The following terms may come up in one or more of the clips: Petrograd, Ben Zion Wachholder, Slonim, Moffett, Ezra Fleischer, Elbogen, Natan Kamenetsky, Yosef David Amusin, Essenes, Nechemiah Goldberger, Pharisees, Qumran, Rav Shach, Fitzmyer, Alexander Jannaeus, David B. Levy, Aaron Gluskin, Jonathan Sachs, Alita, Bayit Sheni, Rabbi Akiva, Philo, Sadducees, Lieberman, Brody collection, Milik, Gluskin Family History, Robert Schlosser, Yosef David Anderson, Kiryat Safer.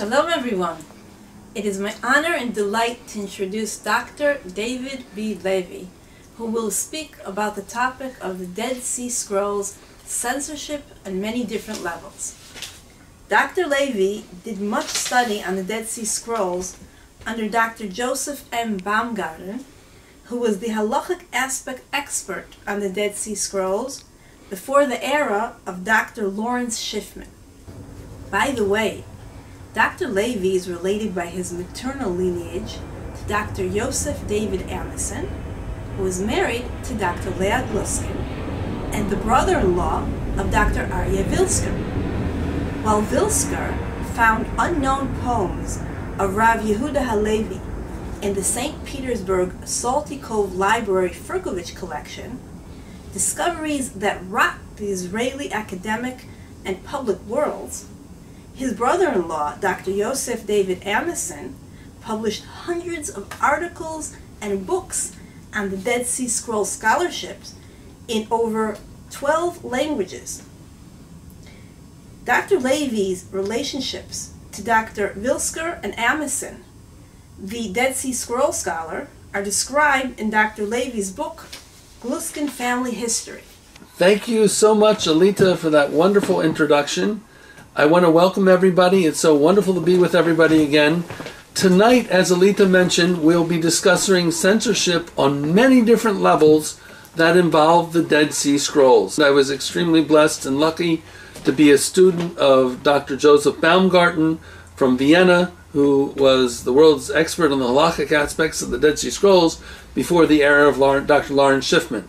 Shalom everyone. It is my honor and delight to introduce Dr. David B. Levy, who will speak about the topic of the Dead Sea Scrolls, censorship on many different levels. Dr. Levy did much study on the Dead Sea Scrolls under Dr. Joseph M. Baumgarten, who was the halachic aspect expert on the Dead Sea Scrolls before the era of Dr. Lawrence Schiffman. By the way, Dr. Levy is related by his maternal lineage to Dr. Yosef David Anderson, who is married to Dr. Leah Gluskin, and the brother-in-law of Dr. Arye Vilsker. While Vilsker found unknown poems of Rav Yehuda Halevi in the St. Petersburg Saltykov Library Firkovich Collection, discoveries that rocked the Israeli academic and public worlds, his brother-in-law, Dr. Yosef David Amusin, published hundreds of articles and books on the Dead Sea Scroll scholarships in over 12 languages. Dr. Levy's relationships to Dr. Vilsker and Amusin, the Dead Sea Scroll scholar, are described in Dr. Levy's book, Gluskin Family History. Thank you so much, Alita, for that wonderful introduction. I want to welcome everybody. It's so wonderful to be with everybody again. Tonight, as Alita mentioned, we'll be discussing censorship on many different levels that involve the Dead Sea Scrolls. I was extremely blessed and lucky to be a student of Dr. Joseph Baumgarten from Vienna, who was the world's expert on the halakhic aspects of the Dead Sea Scrolls before the era of Dr. Lawrence Schiffman.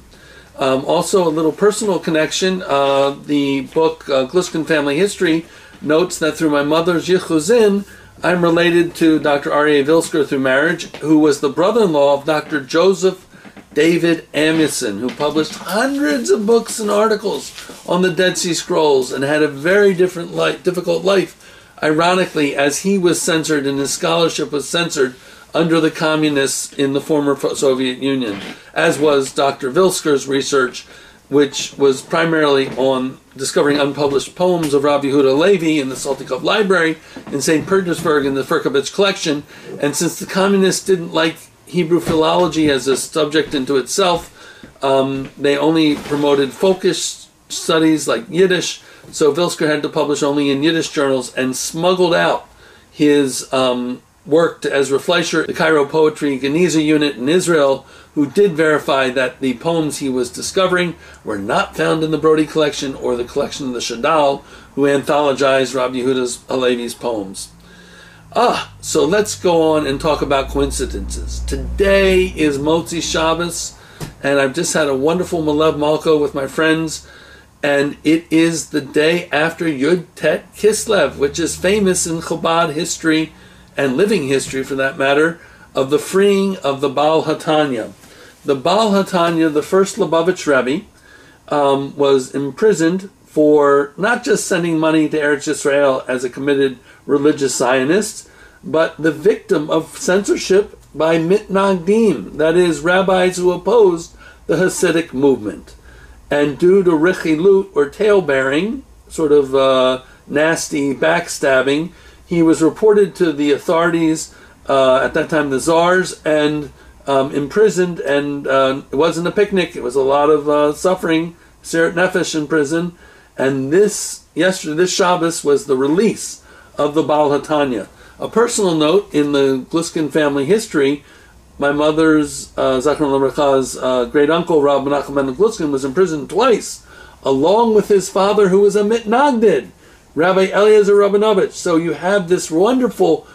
Also, a little personal connection, the book Gluskin Family History notes that through my mother's Yichuzin, I'm related to Dr. Arye Vilsker through marriage, who was the brother-in-law of Dr. Joseph David Amusin, who published hundreds of books and articles on the Dead Sea Scrolls and had a very difficult life, ironically, as he was censored and his scholarship was censored under the communists in the former Soviet Union, as was Dr. Vilsker's research, which was primarily on discovering unpublished poems of Rav Yehuda Halevi in the Saltykov Library in St. Petersburg in the Firkovich Collection. And since the communists didn't like Hebrew philology as a subject into itself, they only promoted focused studies like Yiddish, so Vilsker had to publish only in Yiddish journals and smuggled out his work to Ezra Fleischer, the Cairo Poetry Geniza Unit in Israel, who did verify that the poems he was discovering were not found in the Brody collection or the collection of the Shadal, who anthologized Rav Yehuda Halevi's poems. So let's go on and talk about coincidences. Today is Motzi Shabbos, and I've just had a wonderful Malev Malko with my friends, and it is the day after Yud Tet Kislev, which is famous in Chabad history, and living history for that matter, of the freeing of the Baal HaTanya. The Baal HaTanya, the first Lubavitch Rebbe, was imprisoned for not just sending money to Eretz Yisrael as a committed religious Zionist, but the victim of censorship by Mitnagdim, that is, rabbis who opposed the Hasidic movement. And due to richilut, or tail-bearing, sort of nasty backstabbing, he was reported to the authorities, at that time the czars, and imprisoned, and it wasn't a picnic, it was a lot of suffering, Seret Nefesh in prison, and this Shabbos was the release of the Baal HaTanya. A personal note, in the Gluskin family history, my mother's, Zachron Lebracha's great-uncle, Rav Menachem Ben Gluskin, was imprisoned twice, along with his father, who was a Mitnagdim, Rabbi Eliezer Rabinovich. So you have this wonderful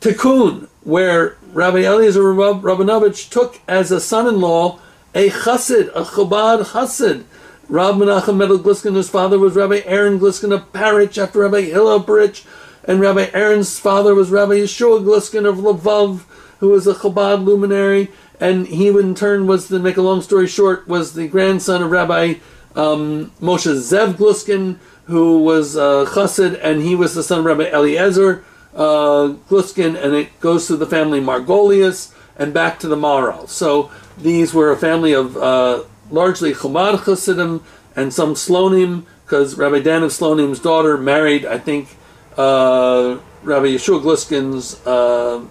tikkun where Rabbi Eliezer Rabinovich took as a son-in-law a chassid, a Chabad chassid. Rav Menachem Ben Gluskin, whose father was Rabbi Aaron Gluskin of Parich, after Rabbi Hillel Parich, and Rabbi Aaron's father was Rabbi Yeshua Gluskin of Lvov, who was a Chabad luminary, and he in turn was, to make a long story short, was the grandson of Rabbi Moshe Zev Gluskin, who was chassid, and he was the son of Rabbi Eliezer Gluskin, and it goes through the family Margolius and back to the Maral. So these were a family of largely Chabad chassidim and some Slonim, because Rabbi Dan of Slonim's daughter married, I think, Rabbi Yeshua Gluskin's, Rabbi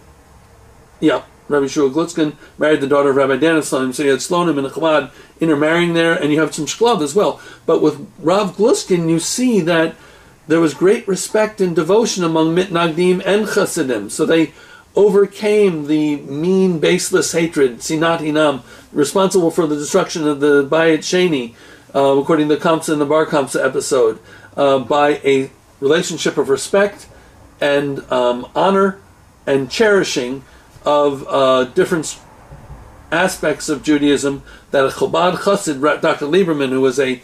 Yeshua Gluskin married the daughter of Rabbi Dan of Slonim, so you had Slonim and Chabad intermarrying there, and you have some Shklov as well. But with Rav Gluskin, you see that there was great respect and devotion among Mitnagdim and Chasidim, so they overcame the mean, baseless hatred, Sinat Hinam, responsible for the destruction of the Bayit Sheni, according to the Kamsa and the Bar Kamsa episode, by a relationship of respect and honor and cherishing of different aspects of Judaism that a Chabad Chassid, Dr. Lieberman, who was a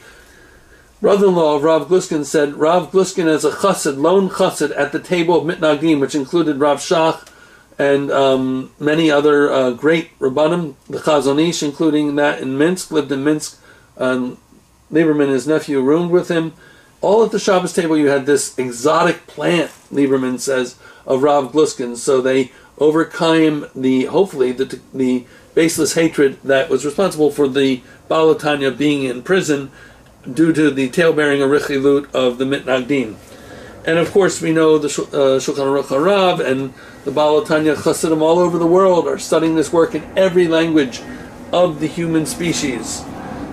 brother-in-law of Rav Gluskin, said, Rav Gluskin as a Chassid, lone Chassid, at the table of Mitnagdim, which included Rav Shach and many other great Rabbanim, the Chazon Ish, including that in Minsk, lived in Minsk, Lieberman and his nephew roomed with him. All at the Shabbos table you had this exotic plant, Lieberman says, of Rav Gluskin, so they overcame the, hopefully, the baseless hatred that was responsible for the Baal HaTanya being in prison due to the tail-bearing arichilut of the Mitnagdim. And of course we know the Shulchan Aruch HaRav and the Baal HaTanya Chassidim all over the world are studying this work in every language of the human species.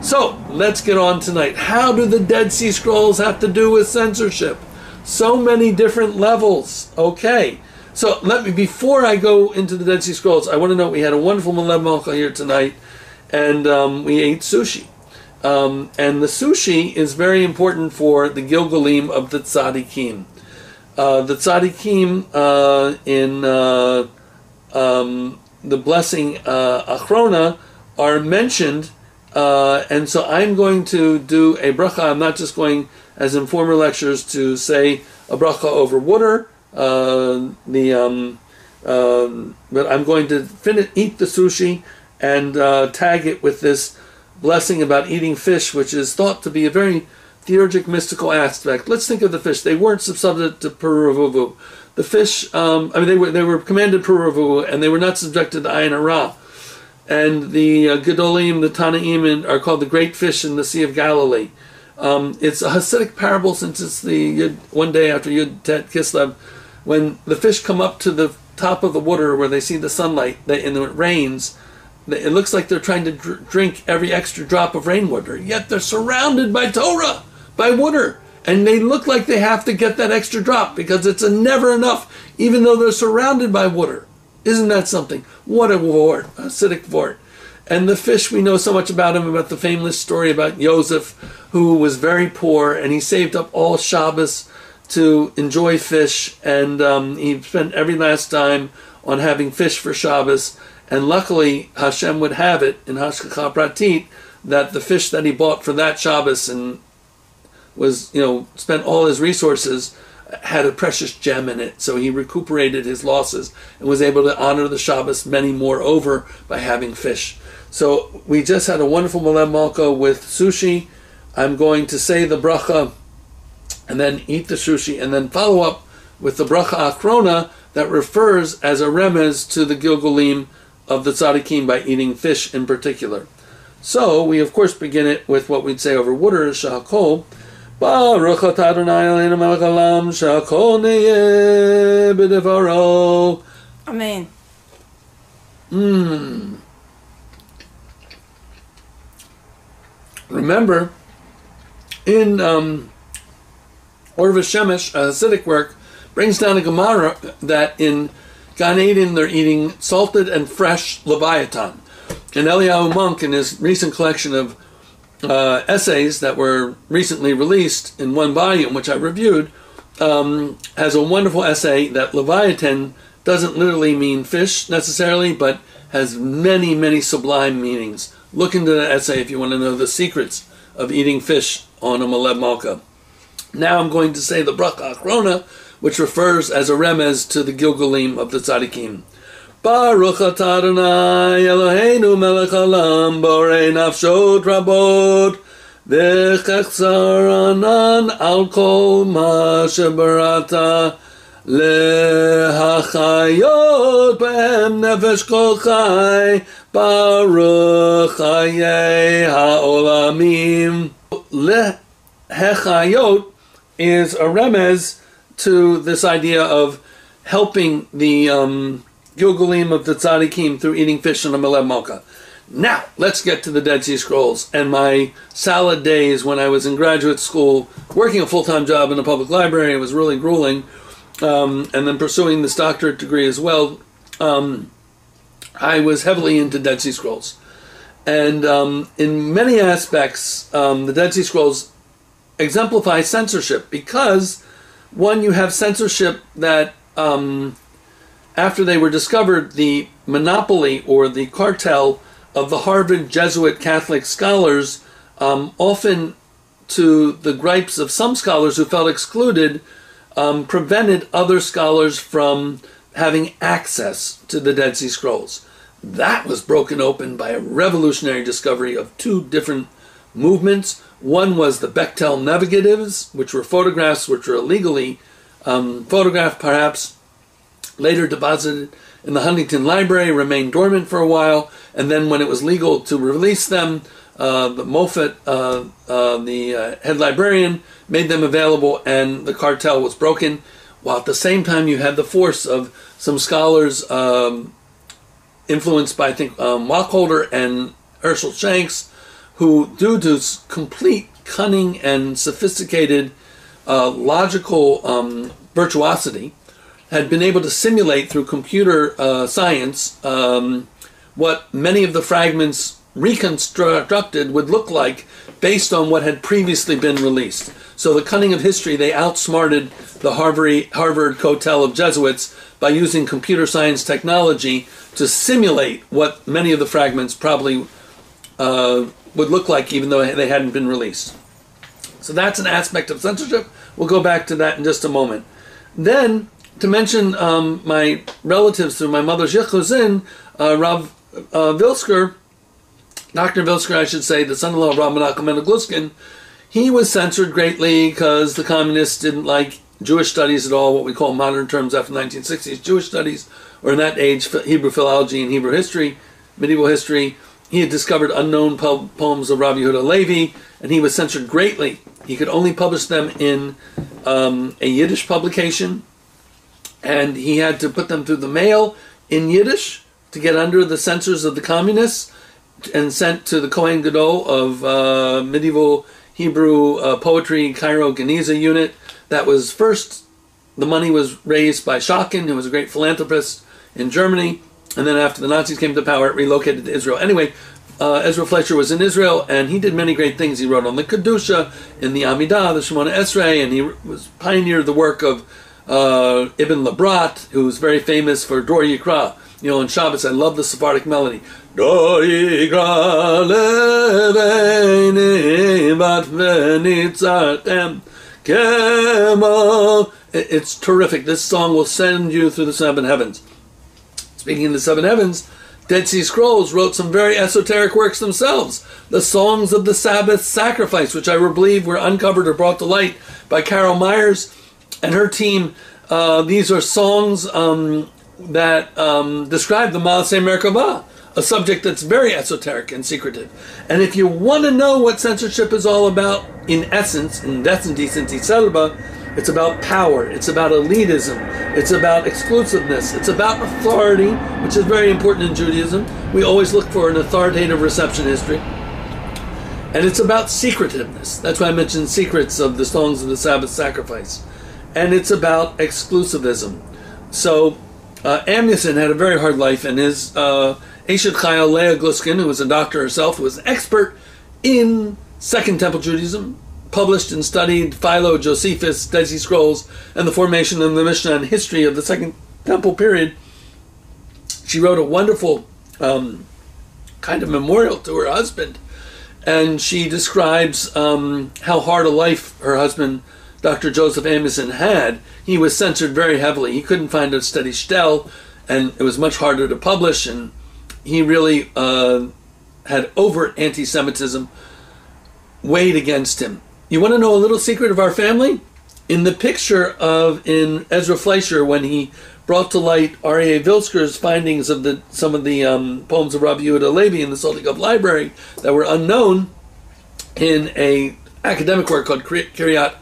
So, let's get on tonight. How do the Dead Sea Scrolls have to do with censorship? So many different levels. Okay. So, before I go into the Dead Sea Scrolls, I want to note we had a wonderful Malev Malko here tonight, and we ate sushi. And the sushi is very important for the Gilgalim of the Tzadikim. The Tzadikim in the blessing Achrona are mentioned. And so I'm going to do a bracha. I'm not just going, as in former lectures, to say a bracha over water. But I'm going to eat the sushi and tag it with this blessing about eating fish, which is thought to be a very theurgic, mystical aspect. Let's think of the fish. They weren't subjected to peruvuvu. The fish, they were commanded peruvuvu, and they were not subjected to ayin hara. And the Gedolim, the Tanaim, are called the great fish in the Sea of Galilee. It's a Hasidic parable since it's the one day after Yud Tet Kislev, when the fish come up to the top of the water where they see the sunlight, and when it rains, it looks like they're trying to drink every extra drop of rainwater. Yet they're surrounded by Torah, by water, and they look like they have to get that extra drop because it's never enough, even though they're surrounded by water. Isn't that something? What a wart, a Hasidic wart. And the fish, we know so much about him, about the famous story about Yosef, who was very poor, and he saved up all Shabbos to enjoy fish, and he spent every last dime on having fish for Shabbos, and luckily Hashem would have it, in Hashgacha Pratit, that the fish that he bought for that Shabbos and was, spent all his resources had a precious gem in it, so he recuperated his losses and was able to honor the Shabbos many more over by having fish. So we just had a wonderful Malev Malko with sushi. I'm going to say the bracha and then eat the sushi and then follow up with the bracha achrona that refers as a remez to the Gilgalim of the Tzadikim by eating fish in particular. So we of course begin it with what we'd say over water, shahakol. Baruch atah Adonai Eloheinu melech haolam, shehakol neyeh b'devaro. Amen. Remember, in Orva Shemesh, a Hasidic work, brings down a Gemara that in Gan Eden they're eating salted and fresh Leviathan. And Eliyahu Monk, in his recent collection of essays that were recently released in one volume, which I reviewed, has a wonderful essay that Leviathan doesn't literally mean fish necessarily, but has many, many sublime meanings. Look into the essay if you want to know the secrets of eating fish on a Malev Malka. Now I'm going to say the bracha achrona, which refers as a remez to the Gilgalim of the Tzadikim. Baruch atah Adonai Eloheinu melech haolam borei nafshot rabot v'chesed ranan al kol ma shebarata lehachayot behem nefesh kol chai baruch chayei haolamim. Lehachayot is a remez to this idea of helping the Gilgalim of the Tzadikim through eating fish on a Malev Malko. Now, let's get to the Dead Sea Scrolls and my salad days when I was in graduate school, working a full-time job in a public library. It was really grueling, and then pursuing this doctorate degree as well. I was heavily into Dead Sea Scrolls. And in many aspects, the Dead Sea Scrolls exemplify censorship because, one, you have censorship that, after they were discovered, the monopoly or the cartel of the Harvard Jesuit Catholic scholars, often to the gripes of some scholars who felt excluded, prevented other scholars from having access to the Dead Sea Scrolls. That was broken open by a revolutionary discovery of two different movements. One was the Bechtel Negatives, which were photographs which were illegally photographed, perhaps, later deposited in the Huntington Library, remained dormant for a while, and then when it was legal to release them, Moffat, the head librarian, made them available, and the cartel was broken, while at the same time you had the force of some scholars influenced by, I think, Walkholder and Herschel Shanks, who, due to complete cunning and sophisticated logical virtuosity, had been able to simulate through computer science what many of the fragments reconstructed would look like based on what had previously been released. So the cunning of history, they outsmarted the Harvard coterie of Jesuits by using computer science technology to simulate what many of the fragments probably would look like, even though they hadn't been released. So that's an aspect of censorship. We'll go back to that in just a moment. Then, to mention my relatives through my mother's Yechuzin, Rav Vilsker, Dr. Vilsker, I should say, the son-in-law of Rav Menachem Mendel Gluskin, he was censored greatly because the communists didn't like Jewish studies at all, what we call in modern terms after the 1960s Jewish studies, or in that age Hebrew philology and Hebrew history, medieval history. He had discovered unknown poems of Rav Yehuda Halevi, and he was censored greatly. He could only publish them in a Yiddish publication, and he had to put them through the mail in Yiddish to get under the censors of the communists, and sent to the Kohen Gadol of medieval Hebrew poetry, Cairo Geniza Unit. That was first, the money was raised by Schocken, who was a great philanthropist in Germany, and then after the Nazis came to power, it relocated to Israel. Anyway, Ezra Fleischer was in Israel, and he did many great things. He wrote on the Kedusha, in the Amidah, the Shemona Esrei, and he was pioneered the work of Ibn Labrat, who was very famous for Dor Yikra. You know, on Shabbos, I love the Sephardic melody. Dor Yikra leveini vat venitzartem kemo. It's terrific. This song will send you through the seven heavens. Speaking of the seven heavens, Dead Sea Scrolls wrote some very esoteric works themselves. The Songs of the Sabbath Sacrifice, which I believe were uncovered or brought to light by Carol Myers and her team. These are songs that describe the Maaseh Merkava, a subject that's very esoteric and secretive. And if you want to know what censorship is all about, in essence, in decency selva, it's about power, it's about elitism, it's about exclusiveness, it's about authority, which is very important in Judaism. We always look for an authoritative reception history. And it's about secretiveness. That's why I mentioned secrets of the Songs of the Sabbath Sacrifice. And it's about exclusivism. So Amusin had a very hard life, and his Eshet Chayil, Leah Gluskin, who was a doctor herself, who was an expert in Second Temple Judaism, published and studied Philo, Josephus, Dead Sea Scrolls, and the formation of the Mishnah and history of the Second Temple period. She wrote a wonderful kind of memorial to her husband, and she describes how hard a life her husband, Dr. Joseph Amusin, had. He was censored very heavily. He couldn't find a steady shtel, and it was much harder to publish, and he really had overt anti-Semitism weighed against him. You want to know a little secret of our family? In the picture of Ezra Fleischer, when he brought to light Arye Vilsker's findings of some of the poems of Rav Yehuda Halevi in the Saltykov Library that were unknown in an academic work called Kiryat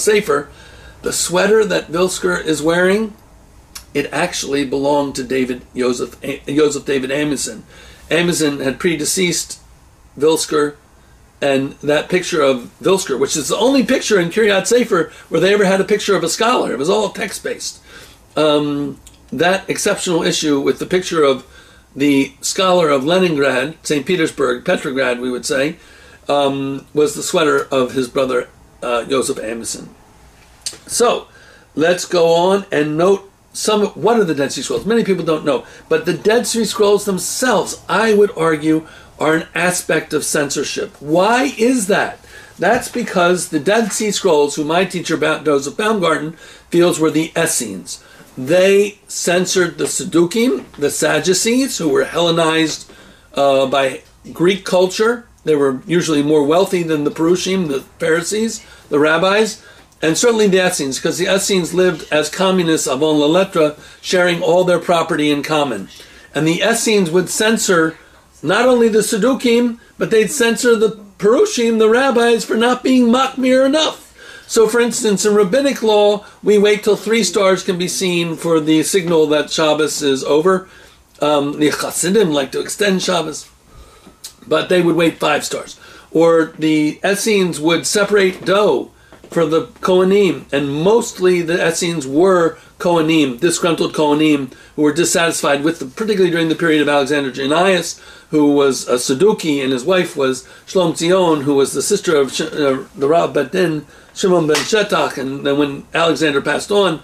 Sefer, the sweater that Vilsker is wearing it actually belonged to Joseph David Amusin. Amusin had predeceased Vilsker, and that picture of Vilsker, which is the only picture in Kiryat Sefer where they ever had a picture of a scholar, it was all text-based. That exceptional issue with the picture of the scholar of Leningrad, St. Petersburg, Petrograd, we would say, was the sweater of his brother Joseph Amusin. So, let's go on and note what are the Dead Sea Scrolls? Many people don't know, but the Dead Sea Scrolls themselves, I would argue, are an aspect of censorship. Why is that? That's because the Dead Sea Scrolls, who my teacher, Joseph Baumgarten, feels were the Essenes. They censored the Sadukim, the Sadducees, who were Hellenized by Greek culture. They were usually more wealthy than the Perushim, the Pharisees, the rabbis, and certainly the Essenes, because the Essenes lived as communists avant la lettre, sharing all their property in common. And the Essenes would censor not only the Sadukim, but they'd censor the Perushim, the rabbis, for not being machmir enough. So, for instance, in rabbinic law, we wait till 3 stars can be seen for the signal that Shabbos is over. The Chassidim like to extend Shabbos, but they would wait 5 stars. Or the Essenes would separate dough for the Kohanim, and mostly the Essenes were Kohanim, disgruntled Kohanim, who were dissatisfied with them, particularly during the period of Alexander Jannaeus, who was a Saduki, and his wife was Shlom Tzion, who was the sister of the Rav Bet Din, Shimon ben Shetach, and then when Alexander passed on,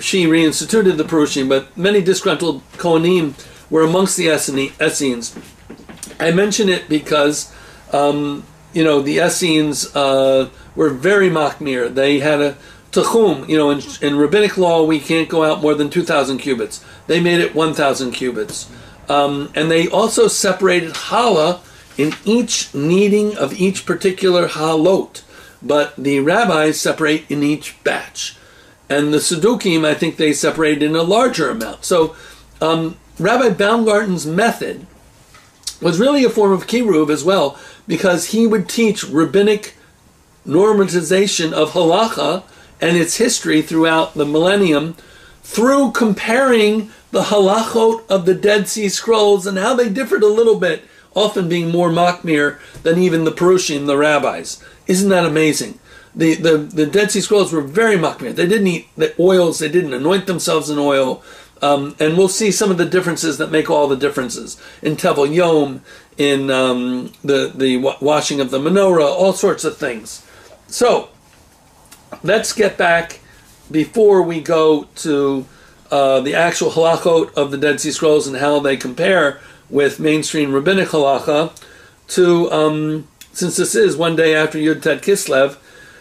she reinstituted the Perushim, but many disgruntled Kohanim were amongst the Essenes. I mention it because, you know, the Essenes were very machmir. They had a Tachum, you know, in rabbinic law, we can't go out more than 2,000 cubits. They made it 1,000 cubits. And they also separated challah in each kneading of each particular halot. But the rabbis separate in each batch. And the Sadukim, I think they separate in a larger amount. So Rabbi Baumgarten's method was really a form of kiruv as well, because he would teach rabbinic normatization of halacha and its history throughout the millennium through comparing the halachot of the Dead Sea Scrolls and how they differed a little bit, often being more machmir than even the Perushim, the rabbis. Isn't that amazing? The Dead Sea Scrolls were very machmir. They didn't eat the oils. They didn't anoint themselves in oil. And we'll see some of the differences that make all the differences. In Tevel Yom, in the washing of the menorah, all sorts of things. So, let's get back before we go to the actual halachot of the Dead Sea Scrolls and how they compare with mainstream rabbinic halacha to... Since this is one day after Yud Tet Kislev,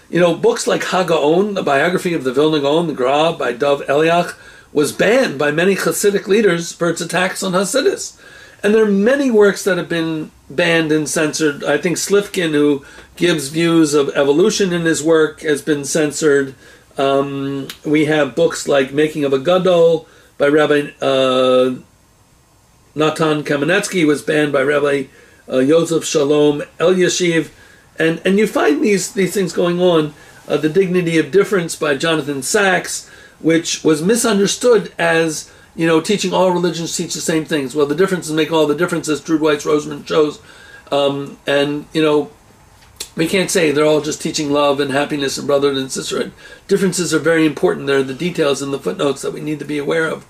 you know, books like HaGaon, the biography of the Vilna Gaon, the Gra by Dov Eliach, was banned by many Hasidic leaders for its attacks on Hasidus. And there are many works that have been banned and censored. I think Slifkin, who gives views of evolution in his work, has been censored. We have books like Making of a Gadol by Rabbi Natan Kamenetsky was banned by Rabbi Yosef Shalom Eliashiv, and you find these things going on. The Dignity of Difference by Jonathan Sachs, which was misunderstood as, you know, teaching all religions teach the same things. Well, the differences make all the differences, Trude White's Roseman shows. And, you know, we can't say they're all just teaching love and happiness and brotherhood and sisterhood. Differences are very important. They're the details and the footnotes that we need to be aware of.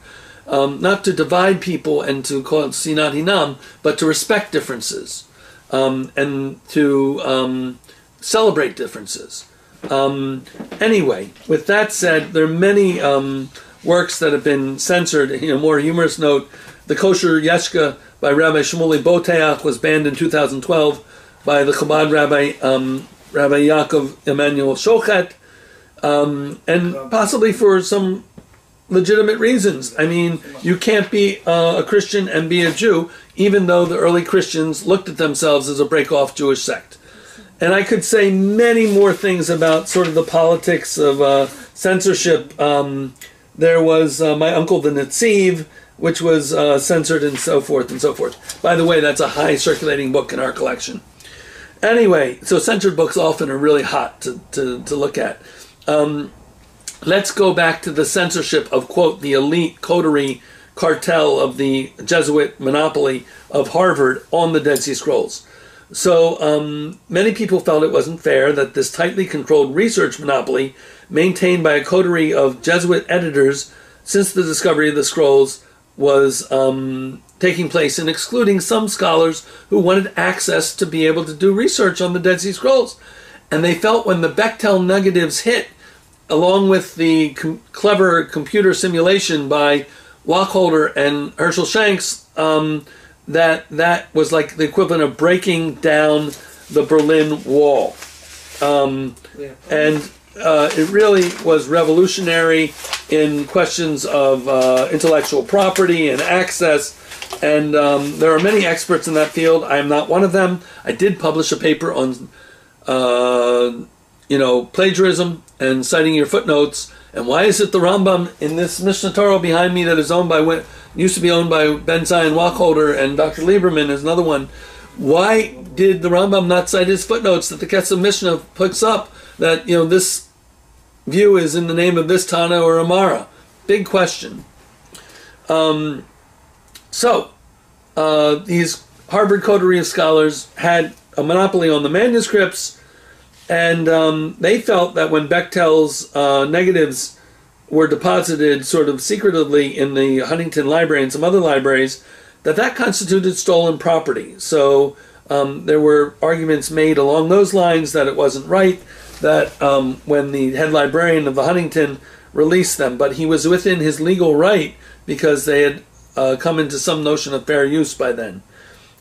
Not to divide people and to call it sinat hinam, but to respect differences and to celebrate differences. Anyway, with that said, there are many works that have been censored. You know, more humorous note, the Kosher Yeshka by Rabbi Shmuley Boteach was banned in 2012 by the Chabad Rabbi, Rabbi Yaakov Emanuel Shochet, and possibly for some legitimate reasons. I mean, you can't be a Christian and be a Jew, even though the early Christians looked at themselves as a break-off Jewish sect. And I could say many more things about sort of the politics of censorship. There was my uncle, the Netziv, which was censored and so forth and so forth. By the way, that's a high circulating book in our collection. Anyway, so censored books often are really hot to look at. let's go back to the censorship of, quote, the elite coterie cartel of the Jesuit monopoly of Harvard on the Dead Sea Scrolls. So many people felt it wasn't fair that this tightly controlled research monopoly maintained by a coterie of Jesuit editors since the discovery of the scrolls was taking place and excluding some scholars who wanted access to be able to do research on the Dead Sea Scrolls. And they felt when the Bechtel negatives hit, along with the clever computer simulation by Lockholder and Herschel Shanks, that was like the equivalent of breaking down the Berlin Wall. It really was revolutionary in questions of intellectual property and access. And there are many experts in that field. I am not one of them. I did publish a paper on, plagiarism and citing your footnotes. And why is it the Rambam in this Mishnah Torah behind me that is owned by, used to be owned by Ben Zion Wachholder and Dr. Lieberman is another one. Why did the Rambam not cite his footnotes that the Ketziv Mishnah puts up that, this view is in the name of this Tana or Amara? Big question. These Harvard coterie of scholars had a monopoly on the manuscripts. And they felt that when Bechtel's negatives were deposited sort of secretively in the Huntington Library and some other libraries, that constituted stolen property. So there were arguments made along those lines that it wasn't right, that when the head librarian of the Huntington released them, but he was within his legal right because they had come into some notion of fair use by then.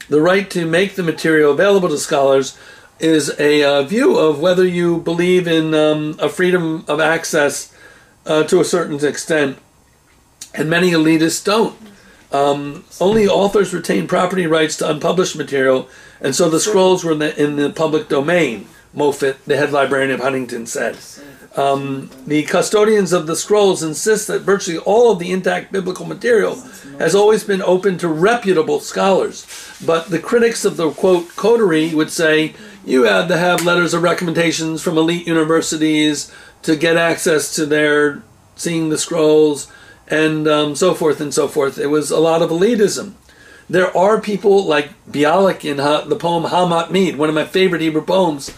The right to make the material available to scholars is a view of whether you believe in a freedom of access to a certain extent, and many elitists don't. Only authors retain property rights to unpublished material, and so the scrolls were in the public domain, Moffat, the head librarian of Huntington, said. The custodians of the scrolls insist that virtually all of the intact biblical material has always been open to reputable scholars, but the critics of the, quote, coterie would say, you had to have letters of recommendations from elite universities to get access to their seeing the scrolls and so forth and so forth. It was a lot of elitism. There are people like Bialik in the poem Hamat Mead, one of my favorite Hebrew poems,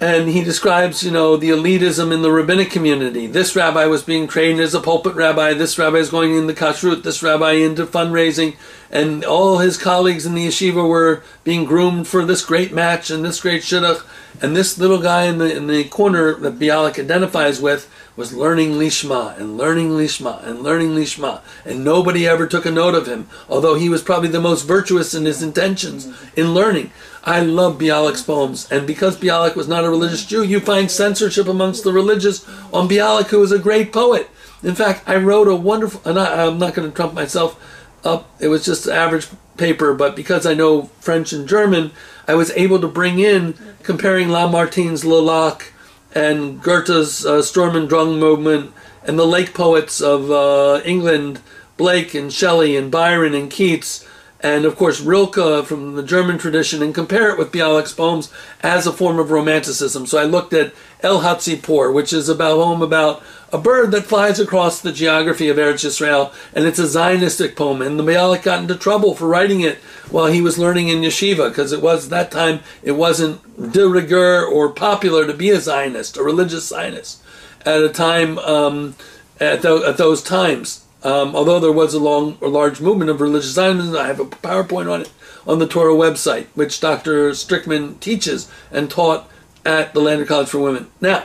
and he describes, the elitism in the rabbinic community. This rabbi was being trained as a pulpit rabbi. This rabbi is going into kashrut. This rabbi into fundraising. And all his colleagues in the yeshiva were being groomed for this great match and this great shidduch. And this little guy in the corner that Bialik identifies with was learning lishma and learning lishma and learning lishma. And nobody ever took a note of him, although he was probably the most virtuous in his intentions in learning. I love Bialik's poems, and because Bialik was not a religious Jew, you find censorship amongst the religious on Bialik, who was a great poet. In fact, I wrote a wonderful, and I'm not going to trump myself up, it was just an average paper, but because I know French and German, I was able to bring in, comparing Lamartine's Lilac and Goethe's Sturm und Drang movement, and the lake poets of England, Blake and Shelley and Byron and Keats, and of course Rilke from the German tradition, and compare it with Bialik's poems as a form of romanticism. So I looked at El Hatzipor, which is a poem about a bird that flies across the geography of Eretz Yisrael, and it's a Zionistic poem, and the Bialik got into trouble for writing it while he was learning in yeshiva, because it was, that time, it wasn't de rigueur or popular to be a Zionist, a religious Zionist, at a time, at those times. Although there was a large movement of religious Zionism, I have a PowerPoint on it on the Torah website, which Dr. Strickman teaches and taught at the Lander College for Women. Now,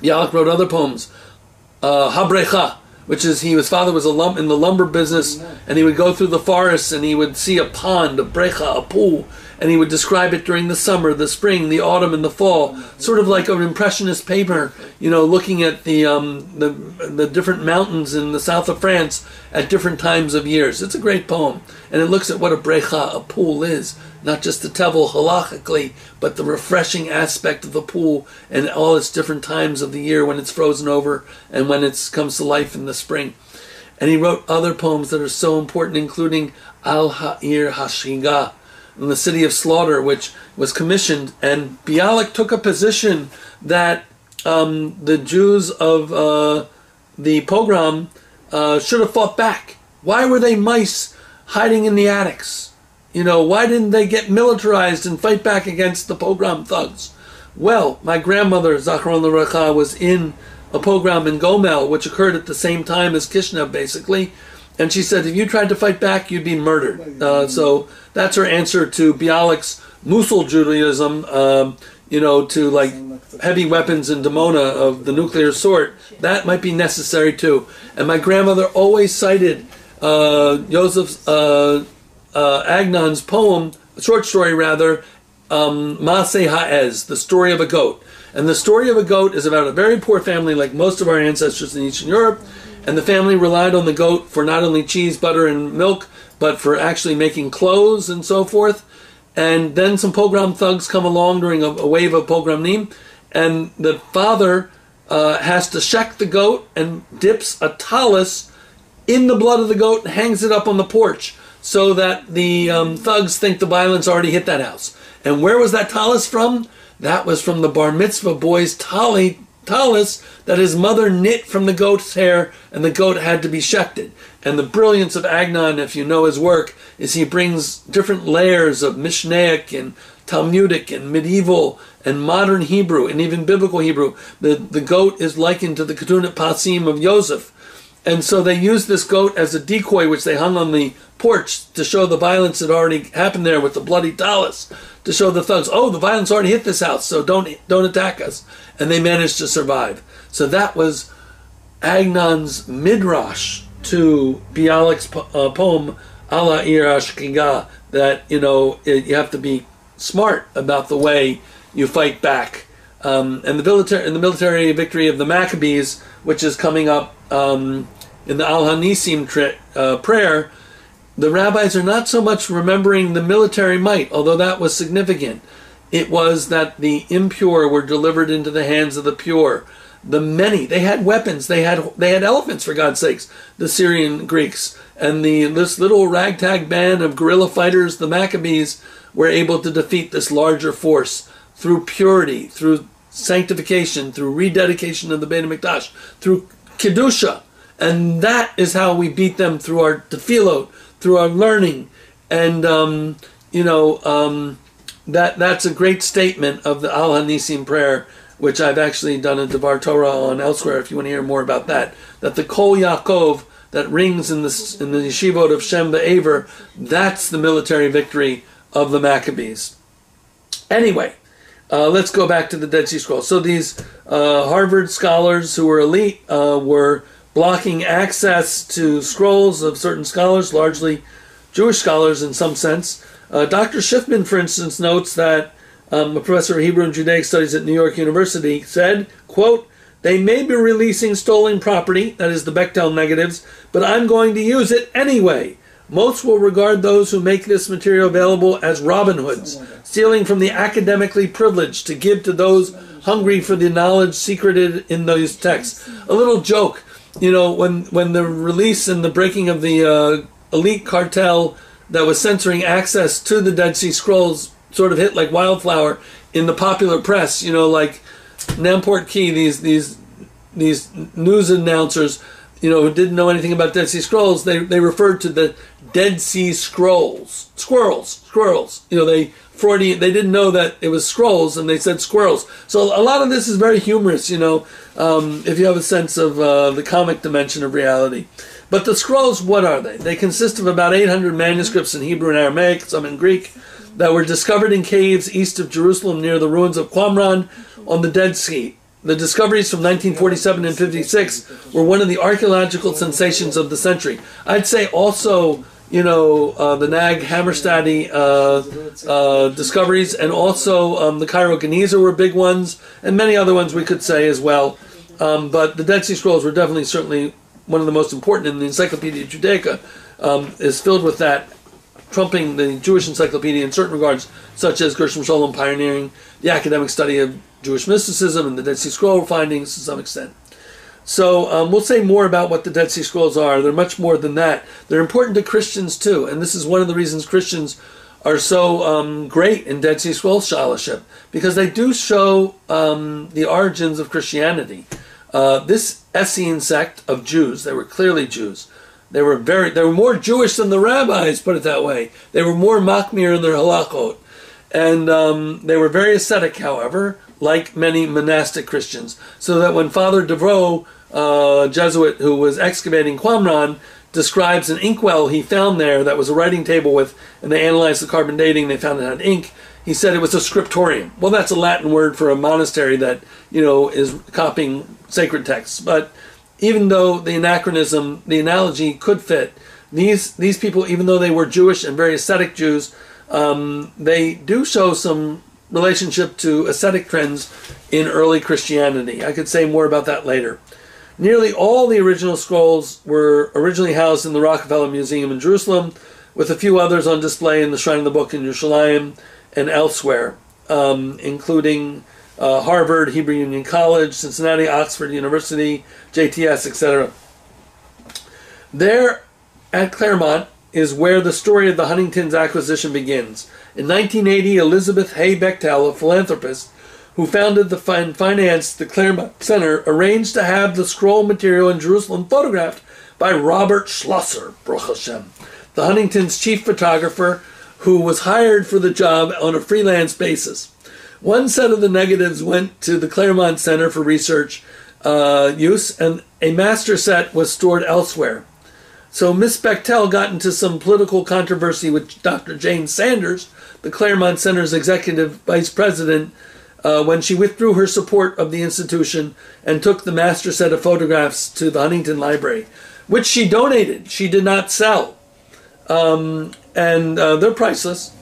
Bialik wrote other poems, Habrecha, which is his father was in the lumber business, and he would go through the forests and he would see a pond, a brecha, a pool, and he would describe it during the summer, the spring, the autumn, and the fall, sort of like an impressionist painter, looking at the different mountains in the south of France at different times of years. It's a great poem, and it looks at what a brecha, a pool is, not just the tevel halachically, but the refreshing aspect of the pool and all its different times of the year when it's frozen over and when it comes to life in the spring. And he wrote other poems that are so important, including Al Ha'ir Hashiga, in the city of slaughter, which was commissioned, and Bialik took a position that the Jews of the pogrom should have fought back. Why were they mice hiding in the attics? You know, why didn't they get militarized and fight back against the pogrom thugs? Well, my grandmother, Zacharon Levracha, was in a pogrom in Gomel, which occurred at the same time as Kishinev, basically. And she said, if you tried to fight back, you'd be murdered. So that's her answer to Bialik's Musul Judaism, you know, to like heavy weapons and Dimona of the nuclear sort. That might be necessary too. And my grandmother always cited Yosef Agnon's poem, short story rather, Maseh Ha'ez, The Story of a Goat. And The Story of a Goat is about a very poor family like most of our ancestors in Eastern Europe. And the family relied on the goat for not only cheese, butter, and milk, but for actually making clothes and so forth. And then some pogrom thugs come along during a wave of pogromnim, and the father has to shecht the goat and dips a talis in the blood of the goat and hangs it up on the porch so that the thugs think the violence already hit that house. And where was that talis from? That was from the bar mitzvah boy's talis that his mother knit from the goat's hair, and the goat had to be shechted. And the brilliance of Agnon, if you know his work, is he brings different layers of Mishnaic and Talmudic and medieval and modern Hebrew and even biblical Hebrew. The goat is likened to the Ketunat Pasim of Yosef. And so they used this goat as a decoy, which they hung on the porch to show the violence that already happened there with the bloody talis, to show the thugs, oh, the violence already hit this house, so don't attack us. And they managed to survive. So that was Agnon's midrash to Bialik's poem, Ala Ir Ashkiga, that, you know, you have to be smart about the way you fight back. And the military victory of the Maccabees, which is coming up in the Al-Hanisim prayer, the rabbis are not so much remembering the military might, although that was significant. It was that the impure were delivered into the hands of the pure. The many, they had weapons, they had elephants, for God's sakes, the Syrian Greeks. And this little ragtag band of guerrilla fighters, the Maccabees, were able to defeat this larger force through purity, through sanctification, through rededication of the Beit HaMikdash, through Kedusha. And that is how we beat them, through our tefillot, through our learning. And, you know, that's a great statement of the Al-Hanisim prayer, which I've actually done a Devar Torah on elsewhere if you want to hear more about that. That the Kol Yaakov that rings in the yeshivot of Shem Ba'Aver, that's the military victory of the Maccabees. Anyway, let's go back to the Dead Sea Scrolls. So these Harvard scholars who were elite were blocking access to scrolls of certain scholars, largely Jewish scholars in some sense. Dr. Schiffman, for instance, notes that a professor of Hebrew and Judaic Studies at New York University said, quote, "They may be releasing stolen property, that is the Bechtel negatives, but I'm going to use it anyway. Most will regard those who make this material available as Robin Hoods, stealing from the academically privileged to give to those hungry for the knowledge secreted in those texts." A little joke, you know, when the release and the breaking of the elite cartel that was censoring access to the Dead Sea Scrolls sort of hit like wildflower in the popular press, you know, like Namport Key, these news announcers, you know, who didn't know anything about Dead Sea Scrolls, they referred to the Dead Sea Scrolls. Squirrels. You know, they didn't know that it was scrolls, and they said squirrels. So a lot of this is very humorous, you know, if you have a sense of the comic dimension of reality. But the scrolls, what are they? They consist of about 800 manuscripts in Hebrew and Aramaic, some in Greek, that were discovered in caves east of Jerusalem near the ruins of Qumran on the Dead Sea. The discoveries from 1947 and 56 were one of the archaeological sensations of the century. I'd say also, you know, the Nag Hammastadi discoveries, and also the Cairo Geniza were big ones, and many other ones we could say as well. But the Dead Sea Scrolls were certainly one of the most important, and the Encyclopedia Judaica is filled with that, trumping the Jewish Encyclopedia in certain regards, such as Gershom Scholem pioneering the academic study of Jewish mysticism and the Dead Sea Scroll findings to some extent. So we'll say more about what the Dead Sea Scrolls are. They're much more than that. They're important to Christians too, and this is one of the reasons Christians are so great in Dead Sea Scrolls scholarship, because they do show the origins of Christianity. This Essene sect of Jews, they were clearly Jews. They were more Jewish than the rabbis, put it that way. They were more machmir in their halachot. And they were very ascetic, however, like many monastic Christians. So that when Father Devereux, a Jesuit who was excavating Qumran, describes an inkwell he found there that was a writing table with, and they analyzed the carbon dating, they found it had ink. He said it was a scriptorium. Well, that's a Latin word for a monastery that, you know, is copying sacred texts. But even though the anachronism, the analogy could fit, these people, even though they were Jewish and very ascetic Jews, they do show some relationship to ascetic trends in early Christianity. I could say more about that later. Nearly all the original scrolls were originally housed in the Rockefeller Museum in Jerusalem, with a few others on display in the Shrine of the Book in Yerushalayim and elsewhere, including Harvard, Hebrew Union College, Cincinnati, Oxford University, JTS, etc. There at Claremont is where the story of the Huntington's acquisition begins. In 1980, Elizabeth Hay Bechtel, a philanthropist who founded the financed the Claremont Center, arranged to have the scroll material in Jerusalem photographed by Robert Schlosser, Baruch Hashem, the Huntington's chief photographer, who was hired for the job on a freelance basis. One set of the negatives went to the Claremont Center for research use, and a master set was stored elsewhere. So Miss Bechtel got into some political controversy with Dr. Jane Sanders, the Claremont Center's executive vice president, when she withdrew her support of the institution and took the master set of photographs to the Huntington Library, which she donated. She did not sell. And they're priceless.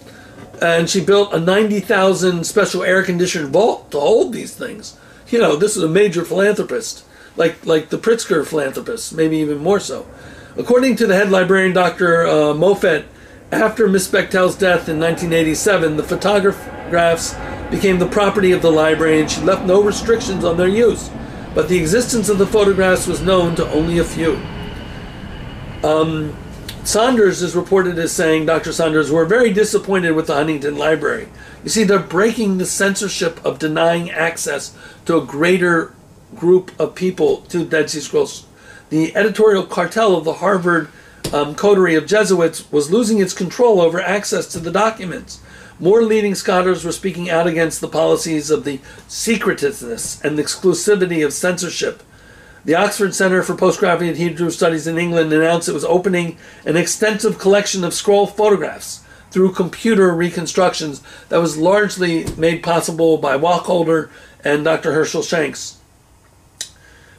And she built a 90,000 special air-conditioned vault to hold these things. You know, this is a major philanthropist, like the Pritzker philanthropist, maybe even more so. According to the head librarian, Dr. Moffett, after Miss Bechtel's death in 1987, the photographs became the property of the library, and she left no restrictions on their use, but the existence of the photographs was known to only a few. Saunders is reported as saying, Dr. Saunders, we're very disappointed with the Huntington Library. You see, they're breaking the censorship of denying access to a greater group of people to Dead Sea Scrolls. The editorial cartel of the Harvard coterie of Jesuits was losing its control over access to the documents. More leading scholars were speaking out against the policies of the secretiveness and the exclusivity of censorship. The Oxford Center for Postgraduate Hebrew Studies in England announced it was opening an extensive collection of scroll photographs through computer reconstructions that was largely made possible by Walkholder and Dr. Herschel Shanks.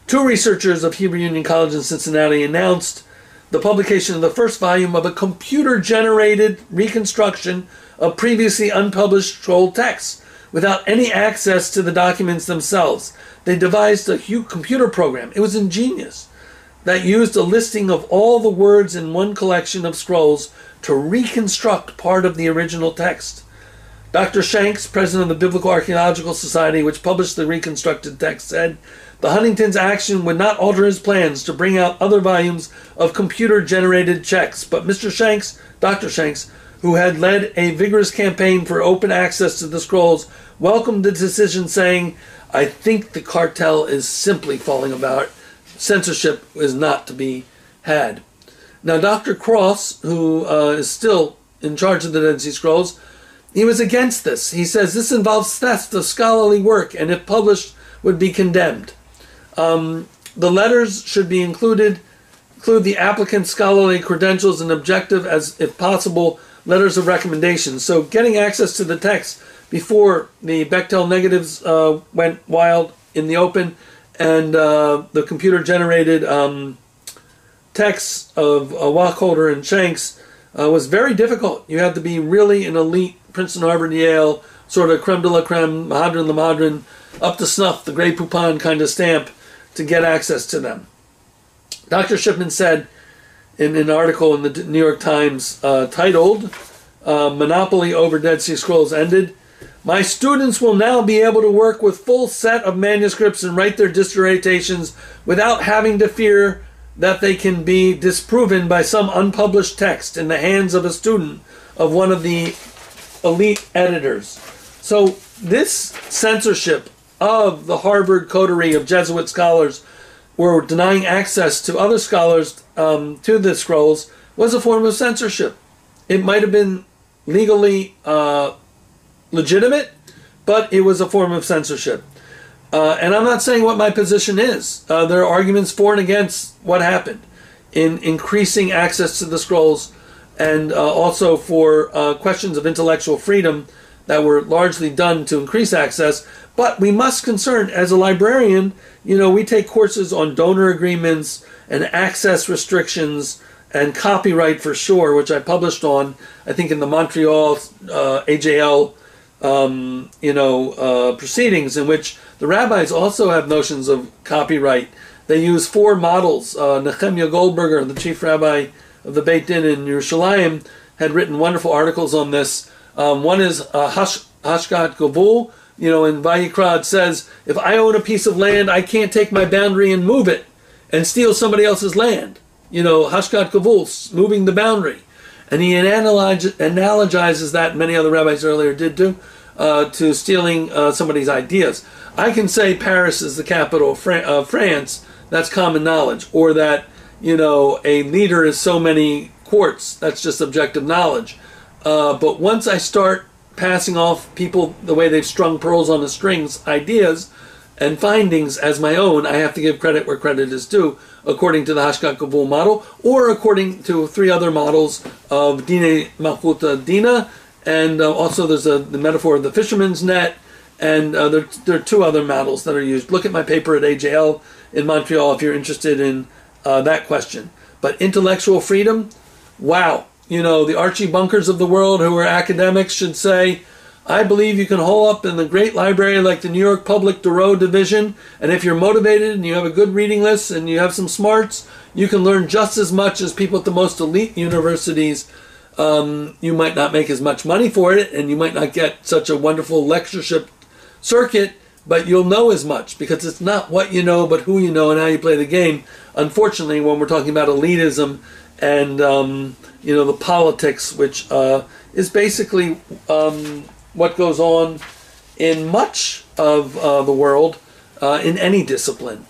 Two researchers of Hebrew Union College in Cincinnati announced the publication of the first volume of a computer-generated reconstruction of previously unpublished scroll texts without any access to the documents themselves. They devised a huge computer program, it was ingenious, that used a listing of all the words in one collection of scrolls to reconstruct part of the original text. Dr. Shanks, president of the Biblical Archaeological Society, which published the reconstructed text, said the Huntington's action would not alter his plans to bring out other volumes of computer-generated checks, but Mr. Shanks, Dr. Shanks, who had led a vigorous campaign for open access to the scrolls, welcomed the decision, saying, I think the cartel is simply falling about. Censorship is not to be had. Now, Dr. Cross, who is still in charge of the Dead Sea Scrolls, he was against this. He says, this involves theft of scholarly work, and if published, would be condemned. The letters should be include the applicant's scholarly credentials and objective, as if possible, letters of recommendation. So getting access to the text before the Bechtel negatives went wild in the open, and the computer-generated texts of Walkholder and Shanks was very difficult. You had to be really an elite Princeton, Harvard, Yale, sort of creme de la creme, Mahadran la Mahadran, up to snuff, the Grey Poupon kind of stamp, to get access to them. Dr. Schiffman said in an article in the New York Times titled, Monopoly Over Dead Sea Scrolls Ended, my students will now be able to work with full set of manuscripts and write their dissertations without having to fear that they can be disproven by some unpublished text in the hands of a student of one of the elite editors. So this censorship of the Harvard coterie of Jesuit scholars were denying access to other scholars to the scrolls was a form of censorship. It might have been legally legitimate, but it was a form of censorship. And I'm not saying what my position is. There are arguments for and against what happened in increasing access to the scrolls, and also for questions of intellectual freedom that were largely done to increase access. But we must concern, as a librarian, you know, we take courses on donor agreements and access restrictions and copyright for sure, which I published on, I think, in the Montreal AJL proceedings, in which the rabbis also have notions of copyright. They use four models. Nechemiah Goldberger, the chief rabbi of the Beit Din in Yerushalayim, had written wonderful articles on this. One is Hashkat Gavul, you know, in Vayikra it says, if I own a piece of land, I can't take my boundary and move it and steal somebody else's land. You know, Hashkat Gavul, moving the boundary. And he analogizes that, many other rabbis earlier did too, to stealing somebody's ideas. I can say Paris is the capital of France, that's common knowledge, or that, you know, a liter is so many quarts, that's just objective knowledge. But once I start passing off people, the way they've strung pearls on the strings, ideas and findings as my own, I have to give credit where credit is due, according to the Hashkat Gavul model, or according to three other models of Dine Malchuta Dina, and also there's the metaphor of the fisherman's net, and there are two other models that are used. Look at my paper at AJL in Montreal if you're interested in that question. But intellectual freedom, wow. You know, the Archie Bunkers of the world who are academics should say, I believe you can hole up in the great library like the New York Public Doreau Division, and if you're motivated and you have a good reading list and you have some smarts, you can learn just as much as people at the most elite universities. You might not make as much money for it, and you might not get such a wonderful lectureship circuit, but you'll know as much, because it's not what you know, but who you know and how you play the game. Unfortunately, when we're talking about elitism and, you know, the politics, which is basically... what goes on in much of the world in any discipline.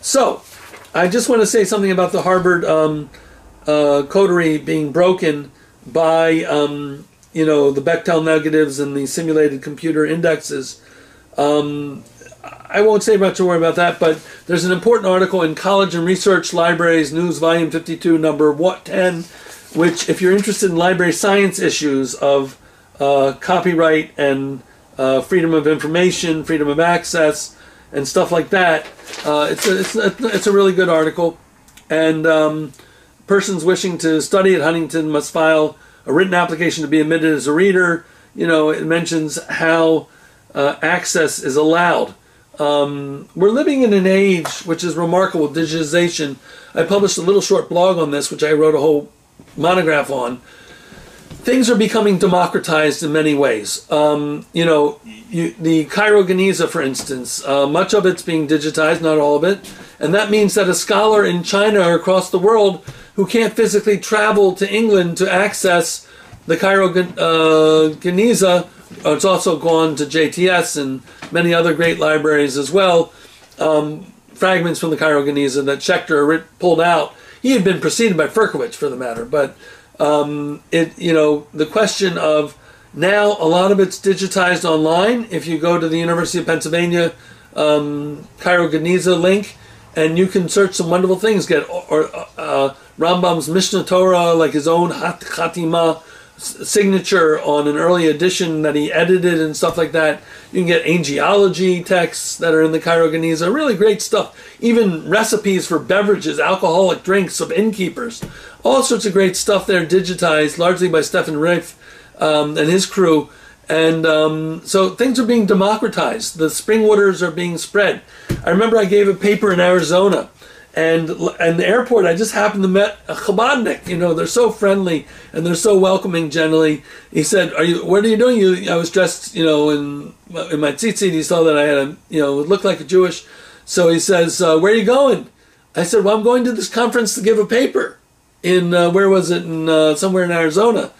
So, I just want to say something about the Harvard coterie being broken by, you know, the Bechtel negatives and the simulated computer indexes. I won't say much to worry about that, but there's an important article in College and Research Libraries News, Volume 52, number 10, which, if you're interested in library science issues of copyright and freedom of information, freedom of access, and stuff like that. It's a really good article. And persons wishing to study at Huntington must file a written application to be admitted as a reader. You know, it mentions how access is allowed. We're living in an age which is remarkable, digitization. I published a little short blog on this, which I wrote a whole monograph on. Things are becoming democratized in many ways. You know, the Cairo Geniza, for instance, much of it's being digitized, not all of it. And that means that a scholar in China or across the world who can't physically travel to England to access the Cairo Geniza, it's also gone to JTS and many other great libraries as well, fragments from the Cairo Geniza that Schechter pulled out. He had been preceded by Firkovich, for the matter, but... you know, the question of now a lot of it's digitized online. If you go to the University of Pennsylvania Cairo Geniza link, and you can search some wonderful things, get Rambam's Mishnah Torah, like his own Chatima signature on an early edition that he edited and stuff like that. You can get angiology texts that are in the Cairo Geniza, really great stuff. Even recipes for beverages, alcoholic drinks of innkeepers. All sorts of great stuff there, digitized, largely by Stefan Reif and his crew. And so things are being democratized. The spring waters are being spread. I remember I gave a paper in Arizona, and the airport, I just happened to met a Chabadnik. You know, they're so friendly, and they're so welcoming generally. He said, what are you doing? I was dressed, you know, in my tzitzit. He saw that I had a, you know, it looked like a Jewish. So he says, where are you going? I said, well, I'm going to this conference to give a paper. In where was it? In somewhere in Arizona.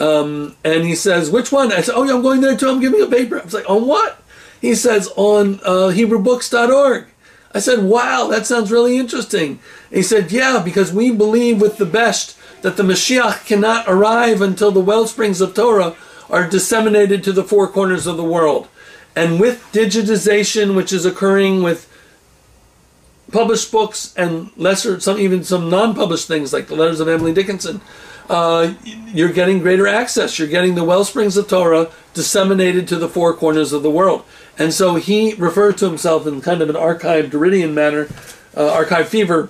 And he says, which one? I said, oh, yeah, I'm going there too. I'm giving a paper. I was like, on what? He says, on HebrewBooks.org. I said, wow, that sounds really interesting. And he said, yeah, because we believe with the best that the Mashiach cannot arrive until the wellsprings of Torah are disseminated to the four corners of the world. And with digitization, which is occurring with published books and lesser, even some non-published things like the letters of Emily Dickinson, you're getting greater access. You're getting the wellsprings of Torah disseminated to the four corners of the world. And so he referred to himself in kind of an archive Derridian manner, archive fever,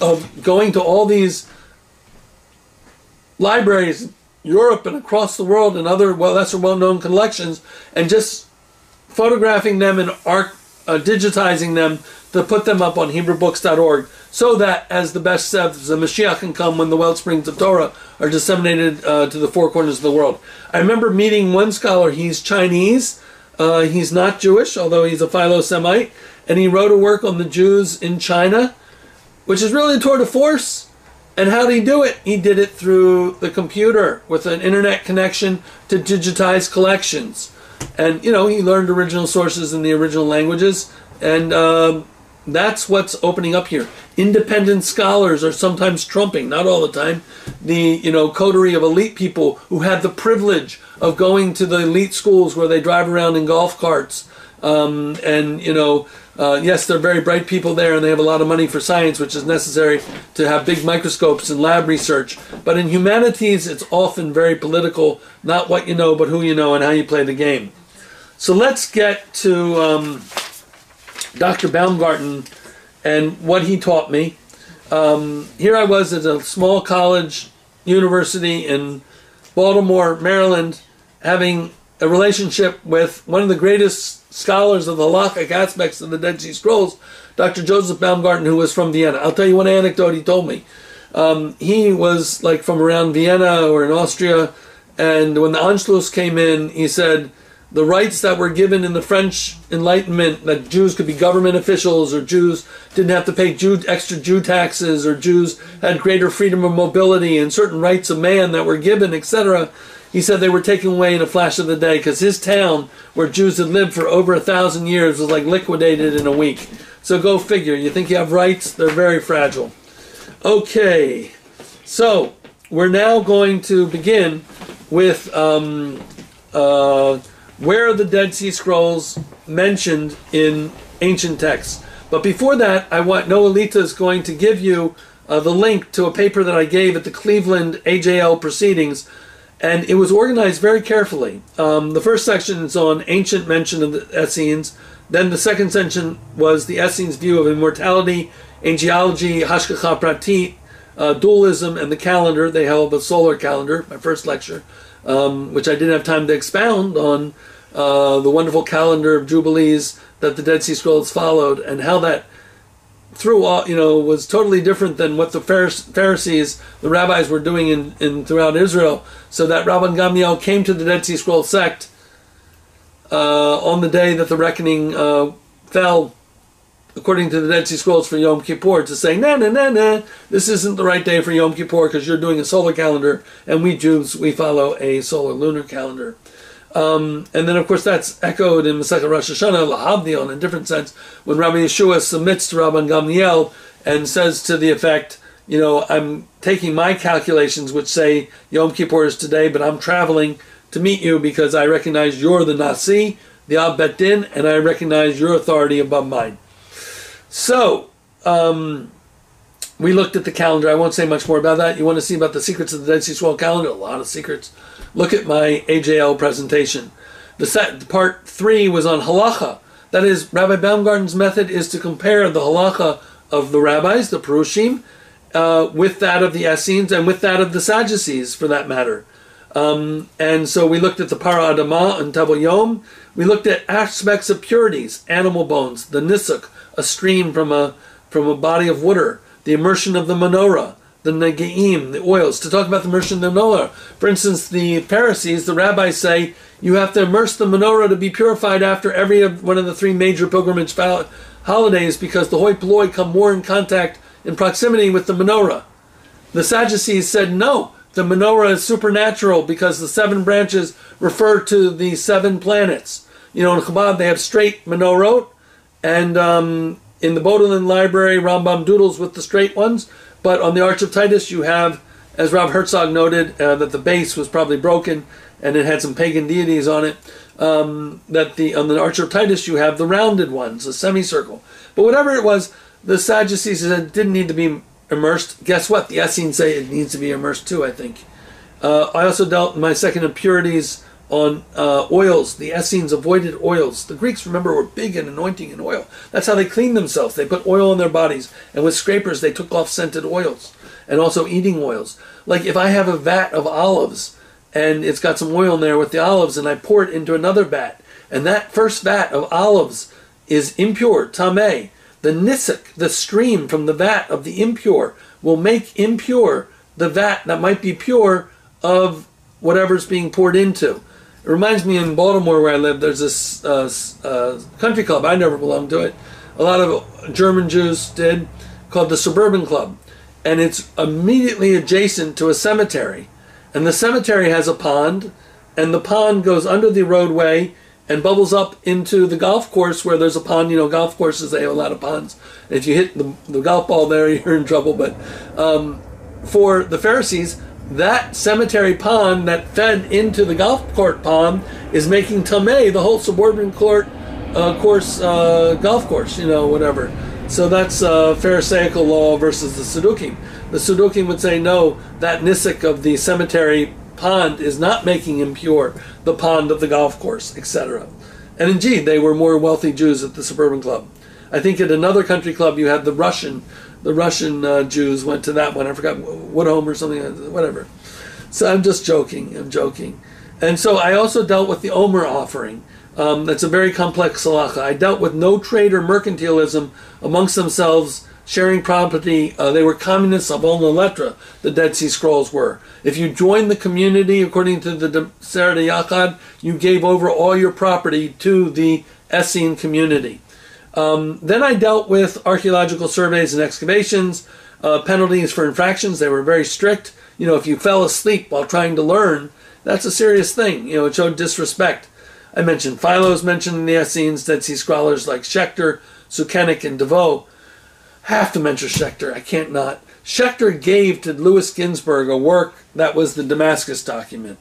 of going to all these libraries in Europe and across the world and other lesser well-known collections and just photographing them and digitizing them to put them up on HebrewBooks.org, so that, as the best says, the Mashiach can come when the wellsprings of Torah are disseminated to the four corners of the world. I remember meeting one scholar. He's Chinese. He's not Jewish, although he's a Philo-Semite, and he wrote a work on the Jews in China, which is really a tour de force. And how did he do it? He did it through the computer with an internet connection to digitize collections. And, you know, he learned original sources in the original languages, and that's what's opening up here. Independent scholars are sometimes trumping, not all the time, the, you know, coterie of elite people who have the privilege of going to the elite schools where they drive around in golf carts. And, you know, yes, they're very bright people there, and they have a lot of money for science, which is necessary to have big microscopes and lab research. But in humanities, it's often very political, not what you know, but who you know and how you play the game. So let's get to Dr. Baumgarten and what he taught me. Here I was at a small college university in Baltimore, Maryland, having a relationship with one of the greatest scholars of the halakhic aspects of the Dead Sea Scrolls, Dr. Joseph Baumgarten, who was from Vienna. I'll tell you one anecdote he told me. He was like from around Vienna or in Austria, and when the Anschluss came in, he said, the rights that were given in the French Enlightenment, that Jews could be government officials, or Jews didn't have to pay extra Jew taxes, or Jews had greater freedom of mobility and certain rights of man that were given, etc., he said they were taken away in a flash of the day, because his town, where Jews had lived for over 1,000 years, was like liquidated in a week. So go figure. You think you have rights? They're very fragile. Okay, so we're now going to begin with where are the Dead Sea Scrolls mentioned in ancient texts? But before that, I want Alita is going to give you the link to a paper that I gave at the Cleveland AJL proceedings, and it was organized very carefully. The first section is on ancient mention of the Essenes. Then the second section was the Essenes' view of immortality, angelology, hashgacha pratit, dualism, and the calendar. They held a solar calendar, my first lecture, which I didn't have time to expound on, the wonderful calendar of Jubilees that the Dead Sea Scrolls followed, and how that through all, you know, was totally different than what the Pharisees, the rabbis, were doing in throughout Israel. So that Rabban Gamliel came to the Dead Sea Scroll sect on the day that the reckoning fell, according to the Dead Sea Scrolls, for Yom Kippur, to say, nah, nah, nah, nah, this isn't the right day for Yom Kippur because you're doing a solar calendar, and we Jews, we follow a solar lunar calendar. And then, of course, that's echoed in Masechet Rosh Hashanah, Lahavdil, in a different sense, when Rabbi Yeshua submits to Rabban Gamliel and says to the effect, you know, I'm taking my calculations, which say Yom Kippur is today, but I'm traveling to meet you because I recognize you're the Nasi, the Av Bet Din, and I recognize your authority above mine. So, we looked at the calendar. I won't say much more about that. You want to see about the secrets of the Dead Sea Scroll calendar? A lot of secrets. Look at my AJL presentation. Part 3 was on halacha. That is, Rabbi Baumgarten's method is to compare the halacha of the rabbis, the Perushim, with that of the Essenes and with that of the Sadducees, for that matter. And so we looked at the Para Adama and Tabul Yom. We looked at aspects of purities, animal bones, the Nisuk, a stream from a body of water, the immersion of the menorah, the Negeim, the oils. To talk about the immersion of the menorah, for instance, the Pharisees, the rabbis say, you have to immerse the menorah to be purified after every one of the 3 major pilgrimage holidays, because the hoi polloi come more in contact, in proximity with the menorah. The Sadducees said, no, The menorah is supernatural because the seven branches refer to the seven planets. You know, in Chabad they have straight menorot, and in the Bodleian Library, Rambam doodles with the straight ones, but on the Arch of Titus you have, as Rob Herzog noted, that the base was probably broken and it had some pagan deities on it, on the Arch of Titus you have the rounded ones, the semicircle. But whatever it was, the Sadducees said it didn't need to be immersed. Guess what? The Essenes say it needs to be immersed too, I think. I also dealt in my second impurities on oils. The Essenes avoided oils. The Greeks, remember, were big in anointing and oil. That's how they cleaned themselves. They put oil on their bodies, and with scrapers they took off scented oils, and also eating oils. Like if I have a vat of olives, and it's got some oil in there with the olives, and I pour it into another vat, and that first vat of olives is impure, tameh. The nisik, the stream from the vat of the impure, will make impure the vat that might be pure of whatever's being poured into. It reminds me, in Baltimore where I live, there's this country club. I never belonged to it. A lot of German Jews did, called the Suburban Club. And it's immediately adjacent to a cemetery. And the cemetery has a pond, and the pond goes under the roadway and bubbles up into the golf course where there's a pond. You know, golf courses, they have a lot of ponds. If you hit the golf ball there, you're in trouble. But for the Pharisees, that cemetery pond that fed into the golf court pond is making Tameh the whole suburban court, golf course, you know, whatever. So that's Pharisaical law versus the Saddukim. The Saddukim would say, no, that nisik of the cemetery pond is not making impure the pond of the golf course, etc. And indeed, they were more wealthy Jews at the Suburban Club. I think at another country club you had the Russian Jews went to that one. I forgot, Woodhome or something, whatever. So I'm just joking, I'm joking. And so I also dealt with the Omer offering. That's a very complex halacha. I dealt with no trade or mercantilism amongst themselves, sharing property. They were communists of all letra, the Dead Sea Scrolls were. If you joined the community, according to the Sarah de Yachad, you gave over all your property to the Essene community. Then I dealt with archaeological surveys and excavations, penalties for infractions. They were very strict. You know, if you fell asleep while trying to learn, that's a serious thing. You know, it showed disrespect. I mentioned Philo's mentioned in the Essenes, Dead Sea Scholars like Schechter, Sukenik, and DeVoe. Have to mention Schechter, I can't not. Schechter gave to Lewis Ginsburg a work that was the Damascus document.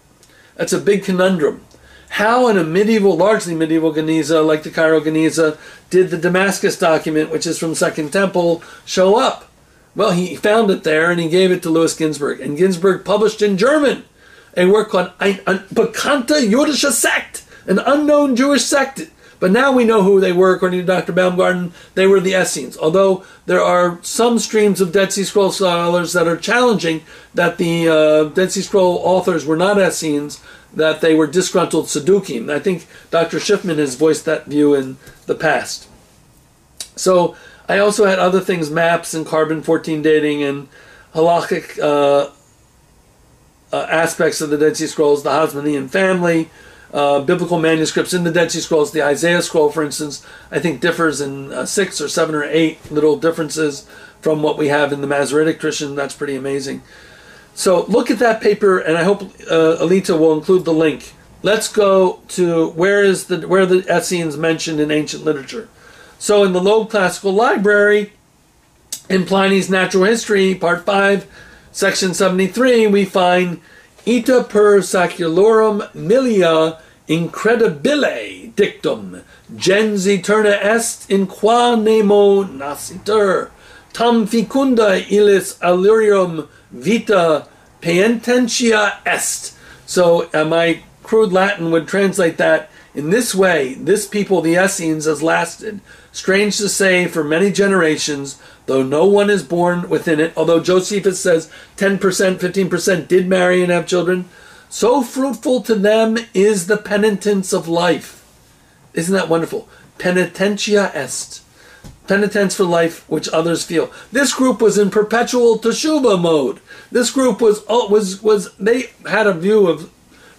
That's a big conundrum. How in a medieval, largely medieval Geniza, like the Cairo Geniza, did the Damascus document, which is from Second Temple, show up? Well, he found it there and he gave it to Lewis Ginsburg. And Ginsburg published in German a work called Ein Bekannte Jüdische Sekt, an unknown Jewish sect. But now we know who they were, according to Dr. Baumgarten. They were the Essenes. Although there are some streams of Dead Sea Scroll scholars that are challenging that the Dead Sea Scroll authors were not Essenes, that they were disgruntled Saddukim. I think Dr. Schiffman has voiced that view in the past. So I also had other things, maps and carbon-14 dating and halakhic aspects of the Dead Sea Scrolls, the Hasmonean family, biblical manuscripts in the Dead Sea Scrolls. The Isaiah Scroll, for instance, I think differs in 6 or 7 or 8 little differences from what we have in the Masoretic tradition. That's pretty amazing. So look at that paper, and I hope Alita will include the link. Let's go to where are the Essenes mentioned in ancient literature. So in the Loeb Classical Library, in Pliny's Natural History, Part 5, Section 73, we find Ita per saculorum milia incredibile dictum, gens eterna est in qua nemo nascitur, tam fecunda illis allurium vita penitentia est. So my crude Latin would translate that in this way: this people, the Essenes, has lasted, strange to say, for many generations, though no one is born within it, although Josephus says 10%, 15% did marry and have children. So fruitful to them is the penitence of life. Isn't that wonderful? Penitentia est. Penitence for life which others feel. This group was in perpetual teshuva mode. This group was they had a view of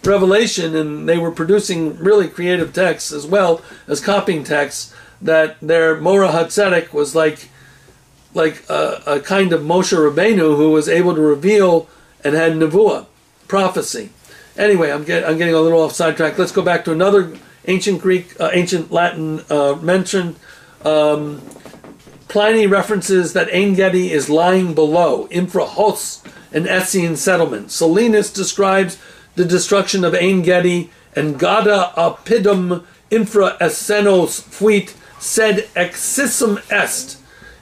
Revelation, and they were producing really creative texts as well as copying texts, that their Moreh HaTzedek was like a kind of Moshe Rabbeinu who was able to reveal and had nevuah, prophecy. Anyway, I'm getting a little off sidetrack. Let's go back to another ancient Greek, ancient Latin mention. Pliny references that Ein Gedi is lying below, Imphra Hos, an Essene settlement. Solinus describes the destruction of Ein Gedi, and Gada apidum infra essenos fuit, sed exissum est.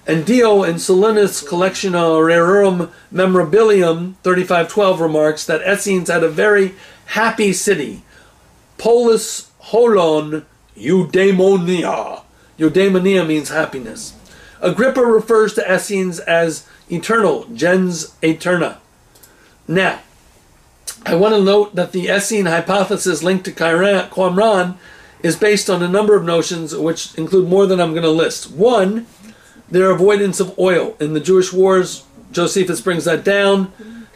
And Dio in Solinus' collection of Rerum Memorabilium 3512 remarks that Essenes had a very happy city, Polis Holon Eudaimonia. Eudaimonia means happiness. Agrippa refers to Essenes as eternal, gens aeterna. Now, I want to note that the Essene hypothesis linked to Qumran is based on a number of notions, which include more than I'm going to list. One, their avoidance of oil. In the Jewish wars, Josephus brings that down,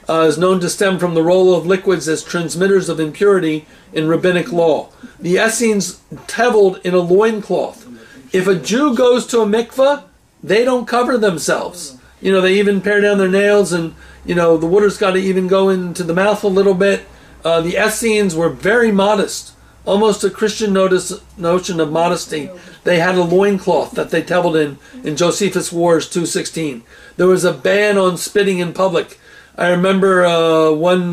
is known to stem from the role of liquids as transmitters of impurity in rabbinic law. The Essenes teveled in a loincloth. If a Jew goes to a mikveh, they don't cover themselves. You know, they even pare down their nails, and, you know, the water's got to even go into the mouth a little bit. The Essenes were very modest, almost a Christian notion of modesty. They had a loincloth that they teveled in Josephus' Wars 2.16. There was a ban on spitting in public. I remember one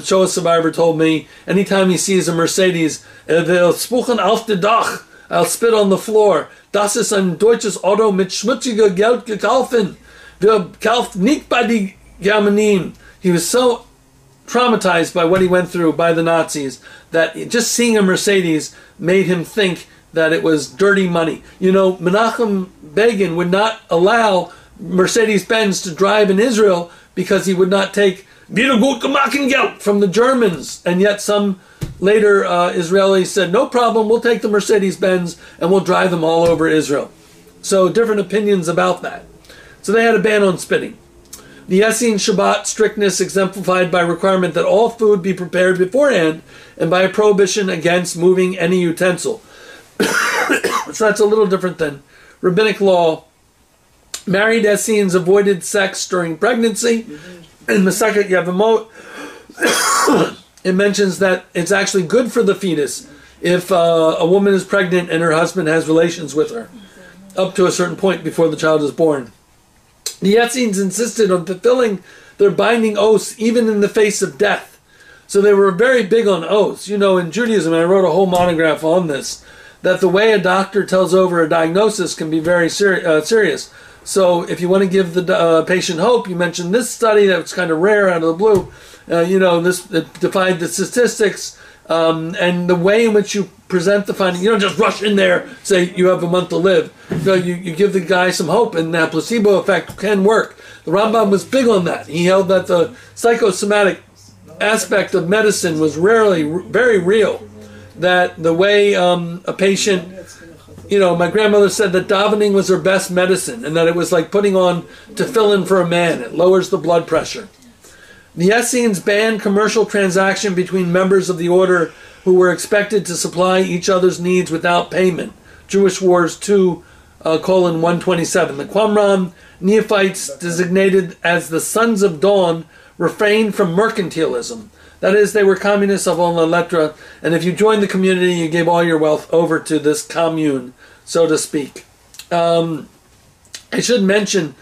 Shoah survivor told me, anytime he sees a Mercedes, they'll spuchen auf die Dach. I'll spit on the floor. Das ist ein deutsches Auto mit schmutziger Geld gekauft. Wir kaufen nicht bei die Germanen. He was so traumatized by what he went through by the Nazis that just seeing a Mercedes made him think that it was dirty money. You know, Menachem Begin would not allow Mercedes-Benz to drive in Israel because he would not take Wiedergutgemachengeld from the Germans, and yet some later Israelis said, no problem, we'll take the Mercedes-Benz and we'll drive them all over Israel. So different opinions about that. So they had a ban on spitting. The Essene Shabbat strictness exemplified by requirement that all food be prepared beforehand and by a prohibition against moving any utensil. So that's a little different than rabbinic law. Married Essenes avoided sex during pregnancy. In the second Yevamot, it mentions that it's actually good for the fetus if a woman is pregnant and her husband has relations with her up to a certain point before the child is born. The Essenes insisted on fulfilling their binding oaths even in the face of death. So they were very big on oaths. You know, in Judaism, I wrote a whole monograph on this, that the way a doctor tells over a diagnosis can be very serious. So if you want to give the patient hope, you mentioned this study that was kind of rare out of the blue. You know, it defied the statistics, and the way in which you present the finding. You don't just rush in there, say you have a month to live. No, you give the guy some hope, and that placebo effect can work. The Rambam was big on that. He held that the psychosomatic aspect of medicine was rarely very real, that the way a patient... You know, my grandmother said that davening was her best medicine and that it was like putting on tefillin for a man. It lowers the blood pressure. The Essenes banned commercial transaction between members of the order who were expected to supply each other's needs without payment. Jewish Wars 2:127. The Qumran Neophytes, designated as the Sons of Dawn, refrained from mercantilism. That is, they were communists of all lettres, and if you joined the community, you gave all your wealth over to this commune, so to speak. I should mention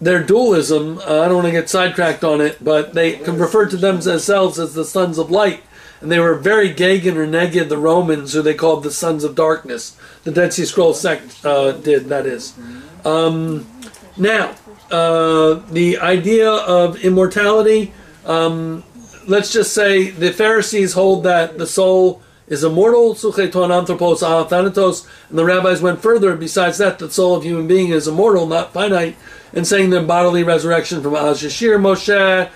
their dualism. I don't want to get sidetracked on it, but they can refer to themselves as the Sons of Light, and they were very Gagin or Neged, the Romans, who they called the Sons of Darkness. The Dead Sea Scrolls sect did, that is. Now, the idea of immortality... let's just say the Pharisees hold that the soul is immortal, sucheton anthropos a thanatos, and the rabbis went further. Besides that, the soul of human being is immortal, not finite, and saying the bodily resurrection from Al Shashir, Moshe,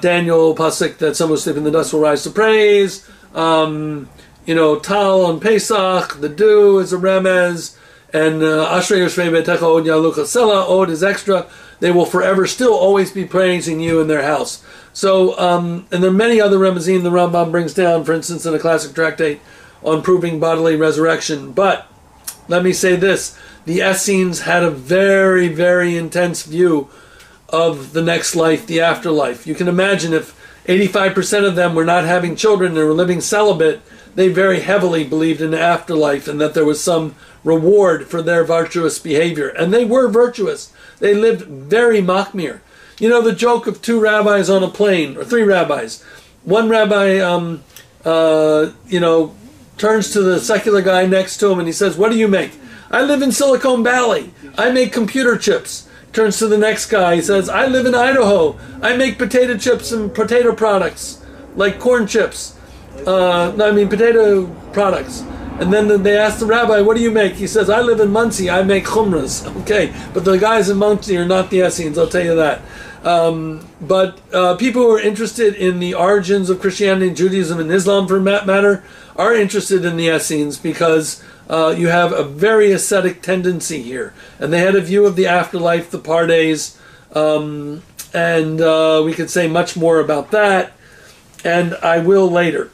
Daniel, Pasuk, that some who sleep in the dust will rise to praise, you know, Tal on Pesach, the dew is a remez, and Ashrei Yoshrei Beitecha Od Yalucha Sela, Od is extra, they will forever still always be praising you in their house. So, and there are many other remezim the Rambam brings down, for instance, in a classic tractate on proving bodily resurrection. But let me say this, the Essenes had a very, very intense view of the next life, the afterlife. You can imagine if 85% of them were not having children and were living celibate, they very heavily believed in the afterlife and that there was some reward for their virtuous behavior. And they were virtuous. They lived very machmir. You know the joke of two rabbis on a plane, or three rabbis. One rabbi, turns to the secular guy next to him and he says, "What do you make?" "I live in Silicon Valley. I make computer chips." Turns to the next guy, he says, "I live in Idaho. I make potato chips and potato products, like corn chips. Potato products." And then they ask the rabbi, "What do you make?" He says, "I live in Muncie. I make chumras." Okay, but the guys in Muncie are not the Essenes, I'll tell you that. But people who are interested in the origins of Christianity, Judaism, and Islam, for that matter, are interested in the Essenes because you have a very ascetic tendency here. And they had a view of the afterlife, the Pardes, and we could say much more about that, and I will later.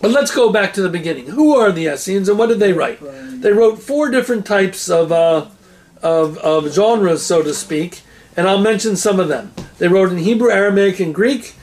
But let's go back to the beginning. Who are the Essenes and what did they write? They wrote four different types of genres, so to speak, and I'll mention some of them. They wrote in Hebrew, Aramaic, and Greek,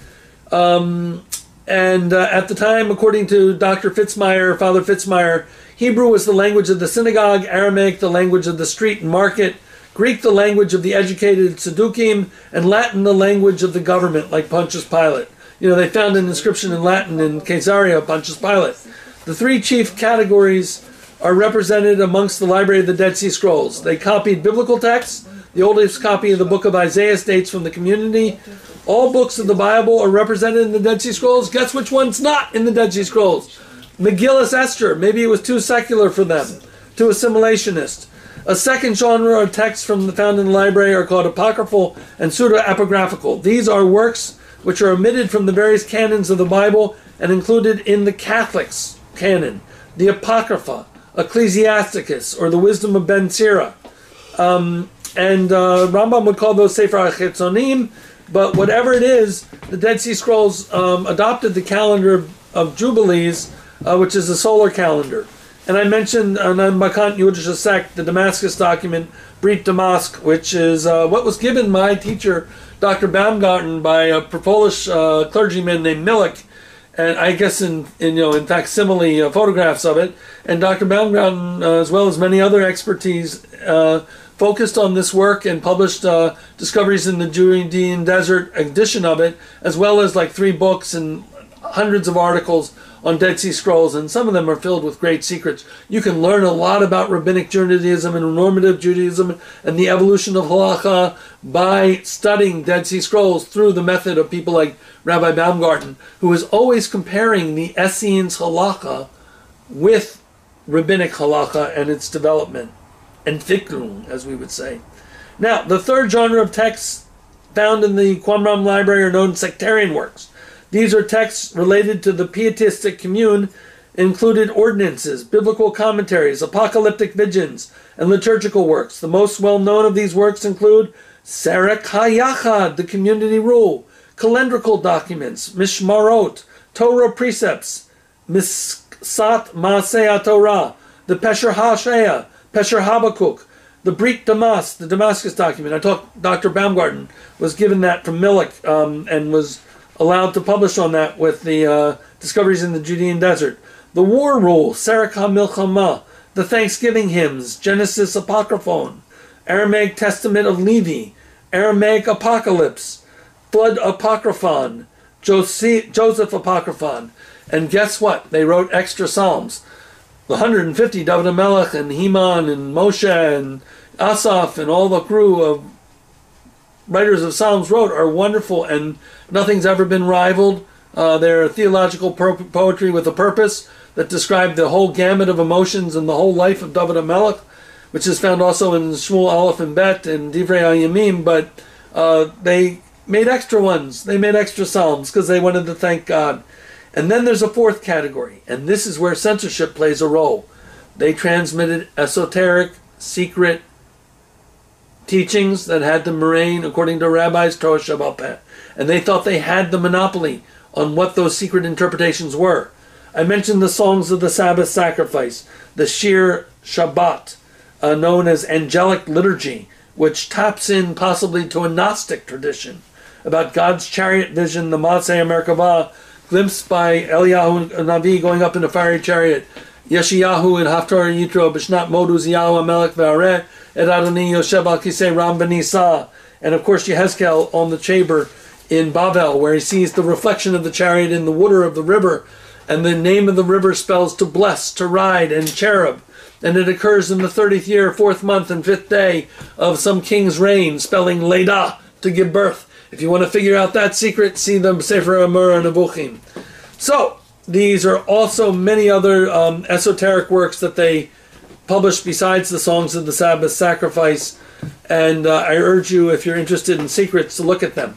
and at the time, according to Dr. Fitzmyer, Father Fitzmyer, Hebrew was the language of the synagogue, Aramaic the language of the street and market, Greek the language of the educated tzedukim, and Latin the language of the government, like Pontius Pilate. You know, they found an inscription in Latin in Caesarea, Pontius Pilate. The three chief categories are represented amongst the library of the Dead Sea Scrolls. They copied biblical texts. The oldest copy of the book of Isaiah dates from the community. All books of the Bible are represented in the Dead Sea Scrolls. Guess which one's not in the Dead Sea Scrolls? Megillus Esther. Maybe it was too secular for them, too assimilationist. A second genre of texts found in the library are called apocryphal and pseudo-apographical. These are works which are omitted from the various canons of the Bible and included in the Catholic's canon, the Apocrypha, Ecclesiasticus, or the Wisdom of Ben Sira. And Rambam would call those Sefer HaChetzonim, but whatever it is, the Dead Sea Scrolls adopted the calendar of Jubilees, which is a solar calendar. And I mentioned an Makant Yudisha sect, the Damascus document, Brit Damask, which is what was given my teacher, Dr. Baumgarten, by a Polish clergyman named Milik, and I guess in facsimile photographs of it. And Dr. Baumgarten, as well as many other expertise, focused on this work and published Discoveries in the Judean Desert edition of it, as well as like three books and hundreds of articles on Dead Sea Scrolls, and some of them are filled with great secrets. You can learn a lot about Rabbinic Judaism and normative Judaism and the evolution of Halakha by studying Dead Sea Scrolls through the method of people like Rabbi Baumgarten, who is always comparing the Essenes Halakha with Rabbinic Halakha and its development, Entwicklung, as we would say. Now, the third genre of texts found in the Qumran Library are known sectarian works. These are texts related to the pietistic commune, included ordinances, biblical commentaries, apocalyptic visions, and liturgical works. The most well-known of these works include Serek HaYachad, the community rule, calendrical documents, Mishmarot, Torah precepts, Miskat Maaseh Torah, the Pesher HaSheya, Pesher Habakkuk, the Brit Damas, the Damascus document. Dr. Baumgarten was given that from Milik and was allowed to publish on that with the Discoveries in the Judean Desert. The War Rule, Serek HaMilchama, the Thanksgiving Hymns, Genesis Apocryphon, Aramaic Testament of Levi, Aramaic Apocalypse, Flood Apocryphon, Joseph Apocryphon. And guess what? They wrote extra psalms. The 150, David HaMelech and Heman and Moshe and Asaph and all the crew of writers of Psalms wrote are wonderful, and nothing's ever been rivaled. They're theological poetry with a purpose that describe the whole gamut of emotions and the whole life of David HaMelech, which is found also in Shmuel Aleph and Bet and Divrei HaYamim, but they made extra ones. They made extra Psalms because they wanted to thank God. And then there's a fourth category, and this is where censorship plays a role. They transmitted esoteric, secret teachings that had to moraine, according to rabbis, Torah Shabbat Peh. And they thought they had the monopoly on what those secret interpretations were. I mentioned the Songs of the Sabbath Sacrifice, the Shir Shabbat, known as angelic liturgy, which taps in possibly to a Gnostic tradition about God's chariot vision, the Maseh Merkabah, glimpsed by Eliyahu Navi going up in a fiery chariot, Yeshayahu in Haftorah Yitro, Bishnat Moduz Yahu Amelech Ve'areh, Et Adoni Yoshev Al Kisei Ram Benisa, and of course Yehezkel on the chamber in Babel, where he sees the reflection of the chariot in the water of the river, and the name of the river spells to bless, to ride, and cherub. And it occurs in the 30th year, 4th month, and 5th day of some king's reign, spelling Leda, to give birth. If you want to figure out that secret, see them Sefer Amor Nevuchim. So, these are also many other esoteric works that they published besides the Songs of the Sabbath Sacrifice, and I urge you, if you're interested in secrets, to look at them.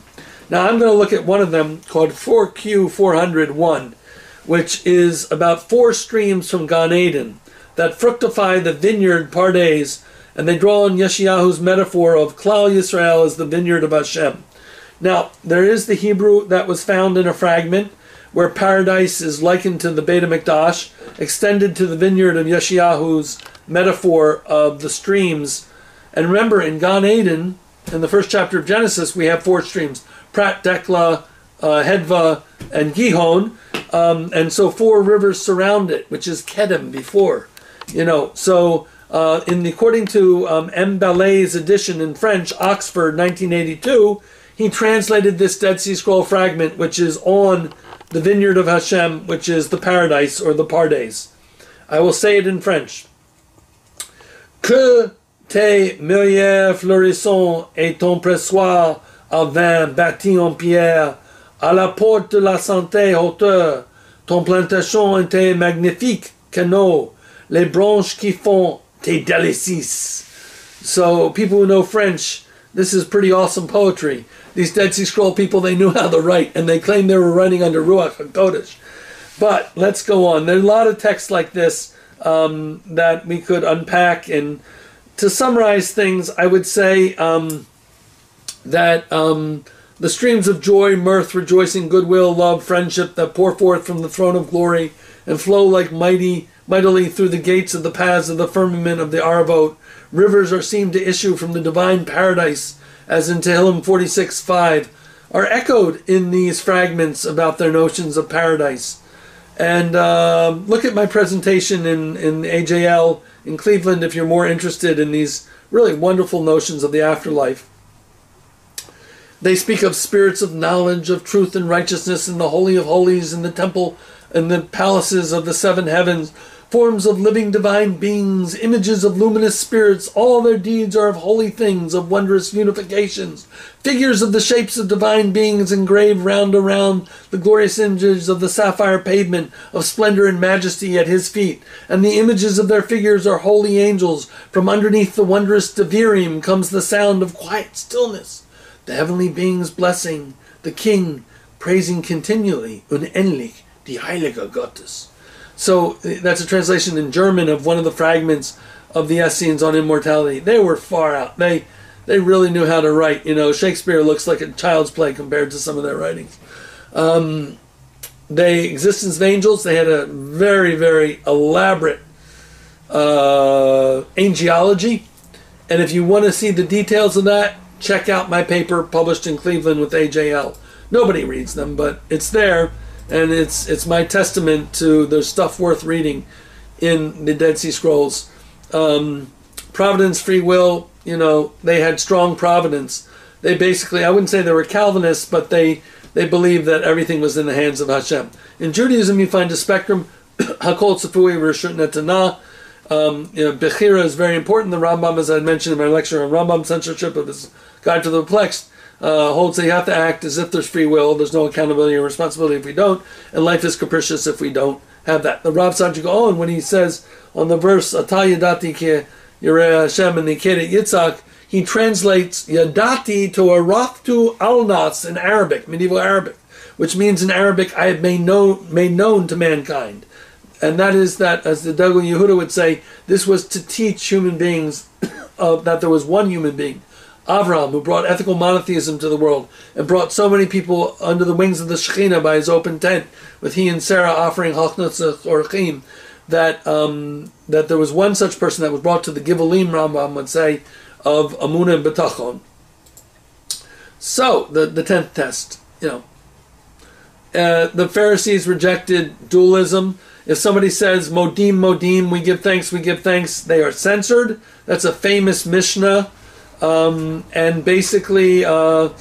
Now, I'm going to look at one of them called 4Q401, which is about four streams from Gan Eden that fructify the vineyard Pardes, and they draw on Yeshayahu's metaphor of Klal Yisrael as the vineyard of Hashem. Now, there is the Hebrew that was found in a fragment where paradise is likened to the Beit HaMikdash, extended to the vineyard of Yeshayahu's metaphor of the streams. And remember, in Gan Eden, in the first chapter of Genesis, we have four streams, Prat, Dekla, Hedva, and Gihon, and so four rivers surround it, which is Kedem before. You know, so according to M. Ballet's edition in French, Oxford, 1982, he translated this Dead Sea Scroll fragment, which is on the vineyard of Hashem, which is the paradise or the Pardes. I will say it in French. Que tes meulières fleurissons et ton pressoir à vin bâti en pierre, à la porte de la santé hauteur, ton plantation et tes magnifiques canaux, les branches qui font tes délices. So, people who know French, this is pretty awesome poetry. These Dead Sea Scroll people, they knew how to write, and they claimed they were writing under Ruach HaKodesh. But let's go on. There are a lot of texts like this that we could unpack. And to summarize things, I would say that the streams of joy, mirth, rejoicing, goodwill, love, friendship that pour forth from the throne of glory and flow like mightily through the gates of the paths of the firmament of the Aravot. Rivers are seen to issue from the divine paradise, as in Tehillim 46:5, are echoed in these fragments about their notions of paradise. And look at my presentation in AJL in Cleveland if you're more interested in these really wonderful notions of the afterlife. They speak of spirits of knowledge, of truth and righteousness in the Holy of Holies, in the temple, in the palaces of the seven heavens, forms of living divine beings, images of luminous spirits. All their deeds are of holy things, of wondrous unifications, figures of the shapes of divine beings engraved round around the glorious images of the sapphire pavement of splendor and majesty at his feet. And the images of their figures are holy angels. From underneath the wondrous Devarim comes the sound of quiet stillness, the heavenly beings blessing, the king praising continually, unendlich, die heilige Gottes. So that's a translation in German of one of the fragments of the Essenes on immortality. They were far out. They really knew how to write. You know, Shakespeare looks like a child's play compared to some of their writings. The existence of angels, they had a very, very elaborate angelology. And if you want to see the details of that, check out my paper published in Cleveland with AJL. Nobody reads them, but it's there. And it's my testament to there's stuff worth reading in the Dead Sea Scrolls. Providence, free will, you know, they had strong providence. They basically, I wouldn't say they were Calvinists, but they believed that everything was in the hands of Hashem. In Judaism, you find a spectrum. Hakol Tzafui Reshut Netanah. Bechira is very important. The Rambam, as I mentioned in my lecture on Rambam censorship of his Guide to the Perplexed, holds that you have to act as if there's free will. There's no accountability or responsibility if we don't, and life is capricious if we don't have that. The Rav Sadjuk Gaon, when he says on the verse "Ata Yadati Ki Yireh Hashem and Nikeret Yitzhak," he translates Yadati to Araftu Alnas in Arabic, medieval Arabic, which means in Arabic, "I have made known to mankind," and that is that, as the Dagul Yehuda would say, this was to teach human beings that there was one human being. Avram, who brought ethical monotheism to the world and brought so many people under the wings of the Shekhinah by his open tent, with he and Sarah offering Hachnotzach Orchim, that there was one such person that was brought to the Givalim, Rambam would say, of Amunah and Betachon. So, the 10th test, you know. The Pharisees rejected dualism. If somebody says, Modim, Modim, we give thanks, they are censored. That's a famous Mishnah. And basically, the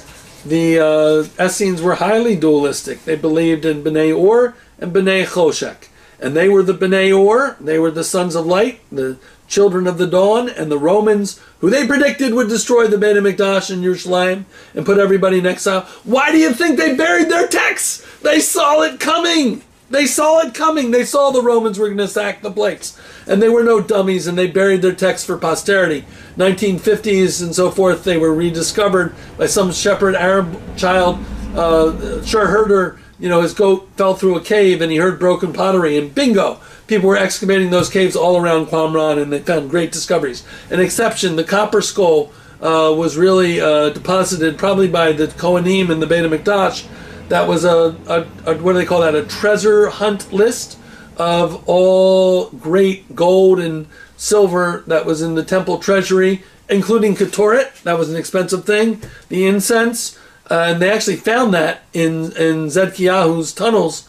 Essenes were highly dualistic. They believed in B'nai Or and B'nai Choshek. And they were the B'nai Or, they were the sons of light, the children of the dawn, and the Romans, who they predicted would destroy the Beit HaMikdash in Yerushalayim and put everybody in exile. Why do you think they buried their texts? They saw it coming! They saw it coming. They saw the Romans were going to sack the place. And they were no dummies, and they buried their texts for posterity. 1950s and so forth, they were rediscovered by some shepherd Arab child. Sure herder, you know, his goat fell through a cave, and he heard broken pottery, and bingo! People were excavating those caves all around Qumran, and they found great discoveries. An exception, the copper skull was really deposited probably by the Kohanim and the Beit HaMikdash. That was a what do they call that, a treasure hunt list of all great gold and silver that was in the temple treasury, including Ketoret. That was an expensive thing. The incense, and they actually found that in Zedkiyahu's tunnels,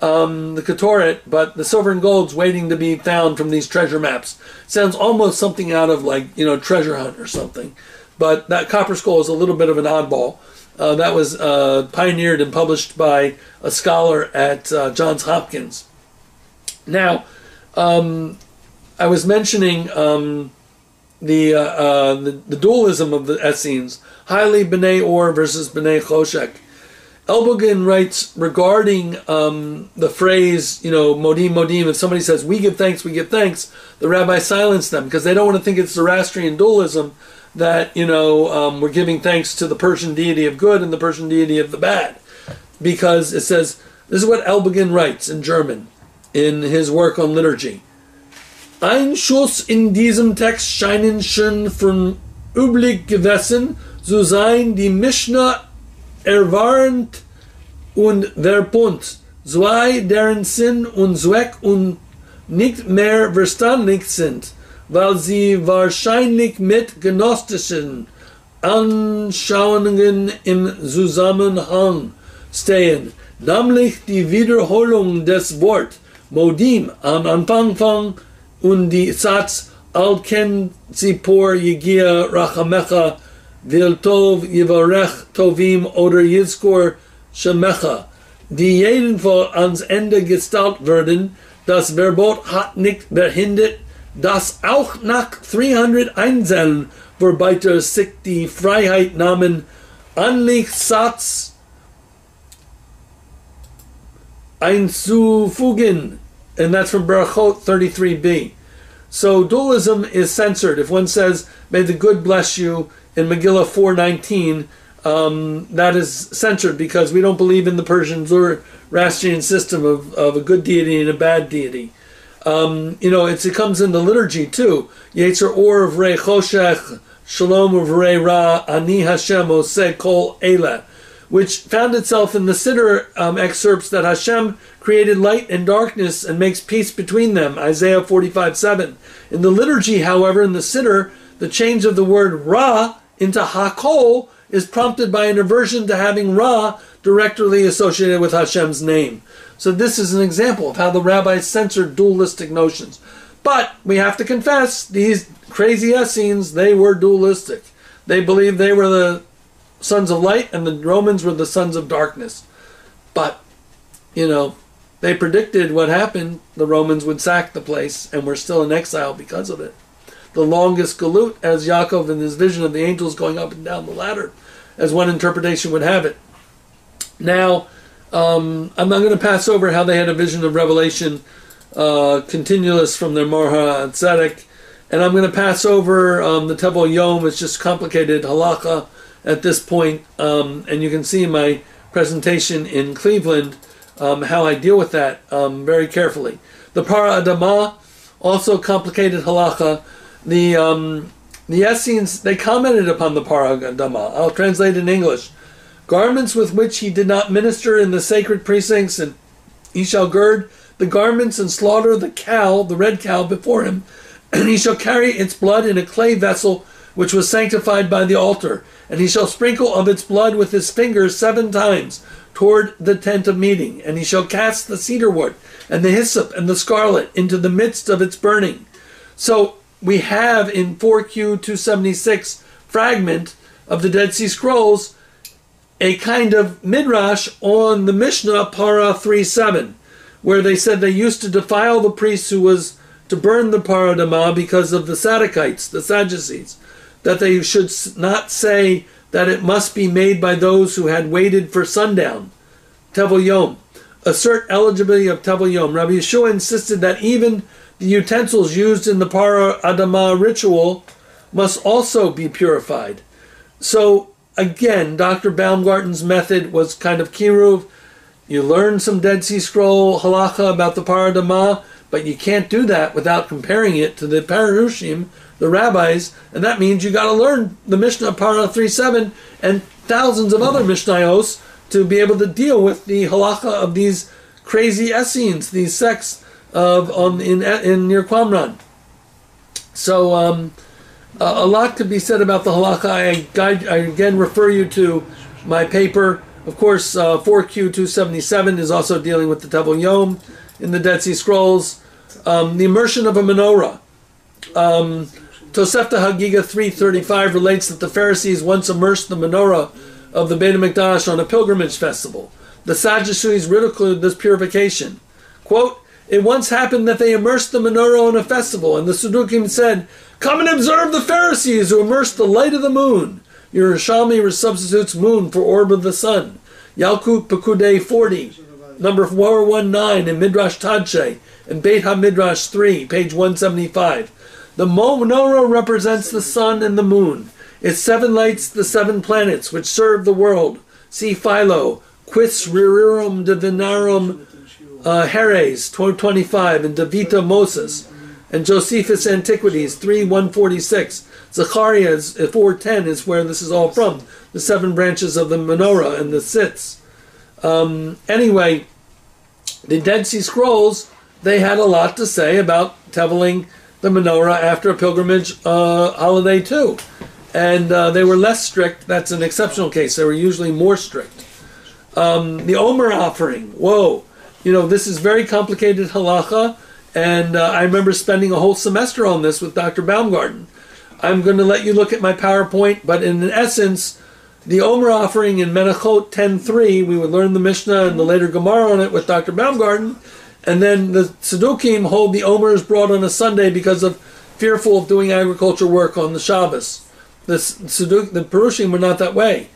the Ketoret, but the silver and gold's waiting to be found from these treasure maps. Sounds almost something out of, like, you know, treasure hunt or something. But that copper skull is a little bit of an oddball. That was pioneered and published by a scholar at Johns Hopkins. Now, I was mentioning the dualism of the Essenes, highly B'nai Or versus B'nai Choshek. Elbogen writes regarding the phrase, you know, Modim, Modim, if somebody says, we give thanks, the rabbi silenced them because they don't want to think it's Zoroastrian dualism, that, you know, we're giving thanks to the Persian deity of good and the Persian deity of the bad. Because it says, this is what Elbogen writes in German in his work on liturgy. Ein Schuss in diesem Text scheinen schon von üblich gewesen zu sein, die Mishnah erwarnt und verpunt, zwei deren Sinn und Zweck und nicht mehr verstandlich sind, weil sie wahrscheinlich mit gnostischen Anschauungen im Zusammenhang stehen, nämlich die Wiederholung des Wort Modim am Anfang von und die Satz Al Ken Zipor Yegia Rachamecha Viltov Yivarech Tovim oder Yizkor Shemecha, die jedenfalls ans Ende gestalt werden. Das Verbot hat nicht verhindert, dass auch nach 300 Einzeln Verbeiter sich die Freiheit nahmen, anlich Satz einzufügen. And that's from Berachot 33b. So dualism is censored. If one says, may the good bless you, in Megillah 4:19, that is censored because we don't believe in the Persian Zoroastrian system of a good deity and a bad deity. You know, it comes in the liturgy too. Yetzer Or V'rei Choshech, Shalom V'rei Ra, Ani Hashem Oseh Kol Eila, which found itself in the Siddur excerpts that Hashem created light and darkness and makes peace between them, Isaiah 45:7. In the liturgy, however, in the Siddur, the change of the word Ra into Hakol is prompted by an aversion to having Ra directly associated with Hashem's name. So this is an example of how the rabbis censored dualistic notions. But we have to confess, these crazy Essenes, they were dualistic. They believed they were the sons of light and the Romans were the sons of darkness. But, you know, they predicted what happened. The Romans would sack the place and we're still in exile because of it. The longest galut, as Yaakov in his vision of the angels going up and down the ladder, as one interpretation would have it. Now, I'm not going to pass over how they had a vision of revelation continuous from their Marha and Tzedek, and I'm going to pass over the Tevil Yom. It's just complicated halakha at this point, and you can see my presentation in Cleveland, how I deal with that very carefully. The Para Adama, also complicated halakha. The Essenes, they commented upon the Para Adama. I'll translate in English. Garments with which he did not minister in the sacred precincts, and he shall gird the garments and slaughter the cow, the red cow, before him, and he shall carry its blood in a clay vessel which was sanctified by the altar, and he shall sprinkle of its blood with his fingers 7 times toward the tent of meeting, and he shall cast the cedar wood and the hyssop and the scarlet into the midst of its burning. So we have in 4Q 276 fragment of the Dead Sea Scrolls a kind of midrash on the Mishnah Para 3:7, where they said they used to defile the priest who was to burn the paradama because of the Sadducees, the Sadducees, that they should not say that it must be made by those who had waited for sundown. Tevel Yom. Assert eligibility of Tevel Yom. Rabbi Yeshua insisted that even the utensils used in the paradama ritual must also be purified. So, again, Dr. Baumgarten's method was kind of kiruv. You learn some Dead Sea Scroll halacha about the paradama, but you can't do that without comparing it to the Parushim, the rabbis, and that means you got to learn the Mishnah Para 3:7 and thousands of other Mishnayos to be able to deal with the halacha of these crazy Essenes, these sects of in near Qumran. So a lot could be said about the halacha. I again refer you to my paper. Of course, 4Q 277 is also dealing with the Tevel Yom in the Dead Sea Scrolls. The immersion of a menorah. Tosefta Hagiga 335 relates that the Pharisees once immersed the menorah of the Beit HaMikdash on a pilgrimage festival. The Sadducees ridiculed this purification. Quote, "It once happened that they immersed the menorah on a festival, and the Sadukim said, 'Come and observe the Pharisees who immersed the light of the moon.'" Yerushalmi substitutes moon for orb of the sun. Yalkut Pekudei 40, number 419 in Midrash Tadshei and Beit HaMidrash 3, page 175. The menorah represents the sun and the moon. Its 7 lights, the 7 planets, which serve the world. See Philo, Quis Rerum Divinarum Heres, 25, and Davita Moses, and Josephus Antiquities 3:146. Zechariah 4:10 is where this is all from, the 7 branches of the menorah and the sitz. Anyway, the Dead Sea Scrolls, they had a lot to say about teveling the menorah after a pilgrimage holiday too. And they were less strict. That's an exceptional case. They were usually more strict. The Omer offering. Whoa. You know, this is very complicated halacha. And I remember spending a whole semester on this with Dr. Baumgarten. I'm going to let you look at my PowerPoint, but in essence, the Omer offering in Menachot 10:3, we would learn the Mishnah and the later Gemara on it with Dr. Baumgarten, and then the Tzedukim hold the Omer is brought on a Sunday because of fearful of doing agriculture work on the Shabbos. The Perushim were not that way.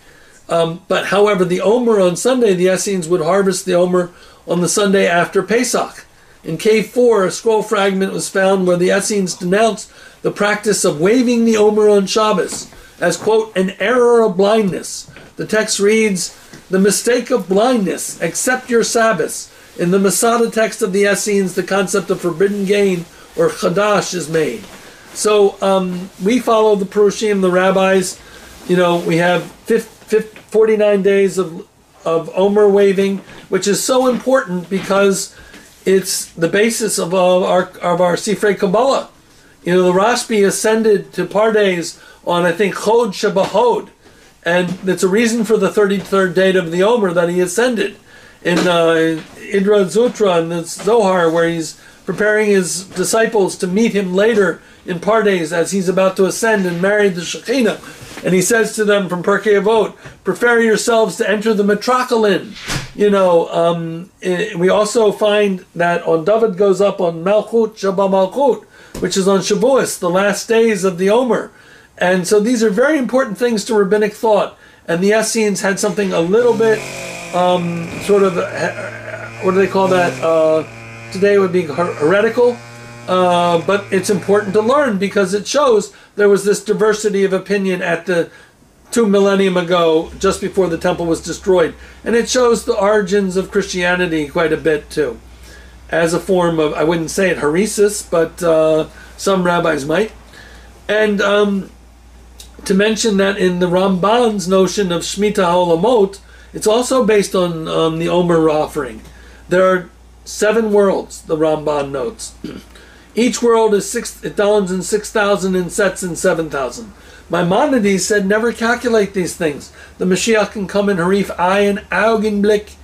But however, the Omer on Sunday, the Essenes would harvest the Omer on the Sunday after Pesach. In K4, a scroll fragment was found where the Essenes denounced the practice of waving the Omer on Shabbos as, quote, an error of blindness. The text reads, "The mistake of blindness, accept your Sabbath." In the Masada text of the Essenes, the concept of forbidden gain, or chadash, is made. So we follow the Perushim, the rabbis. You know, we have 49 days of Omer waving, which is so important because it's the basis of our Sifrei Kabbalah. You know, the Rashbi ascended to Pardes on, I think, Chod Shebahod, and it's a reason for the 33rd date of the Omer that he ascended in Idra Zutra and the Zohar, where he's preparing his disciples to meet him later in Pardes as he's about to ascend and marry the Shekhinah. And he says to them from Perkei Avot, "Prepare yourselves to enter the Metrocholin." You know, we also find that on David goes up on Malchut Shabbat Malchut, which is on Shavuos, the last days of the Omer. And so these are very important things to rabbinic thought. And the Essenes had something a little bit, sort of, what do they call that? Today would be heretical. But it's important to learn because it shows there was this diversity of opinion at the 2 millennia ago, just before the temple was destroyed. And it shows the origins of Christianity quite a bit too, as a form of, I wouldn't say it heresis, but some rabbis might. And to mention that in the Ramban's notion of Shemitah HaOlamot, it's also based on the Omer offering. There are 7 worlds, the Ramban notes. Each world is 6,000 in sets and 7,000. Maimonides said, never calculate these things. The Mashiach can come in Harif Ayin, Augenblick,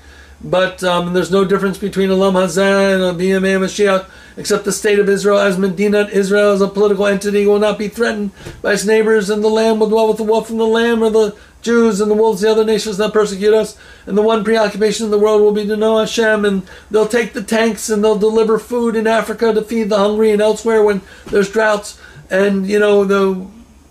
but there's no difference between Olam Hazeh and Biyamei Mashiach, except the state of Israel as Medinat Israel as a political entity will not be threatened by its neighbors, and the lamb will dwell with the wolf, and the lamb or the Jews and the wolves, the other nations that persecute us, and the one preoccupation of the world will be to know Hashem, and they'll take the tanks and they'll deliver food in Africa to feed the hungry and elsewhere when there's droughts, and you know, the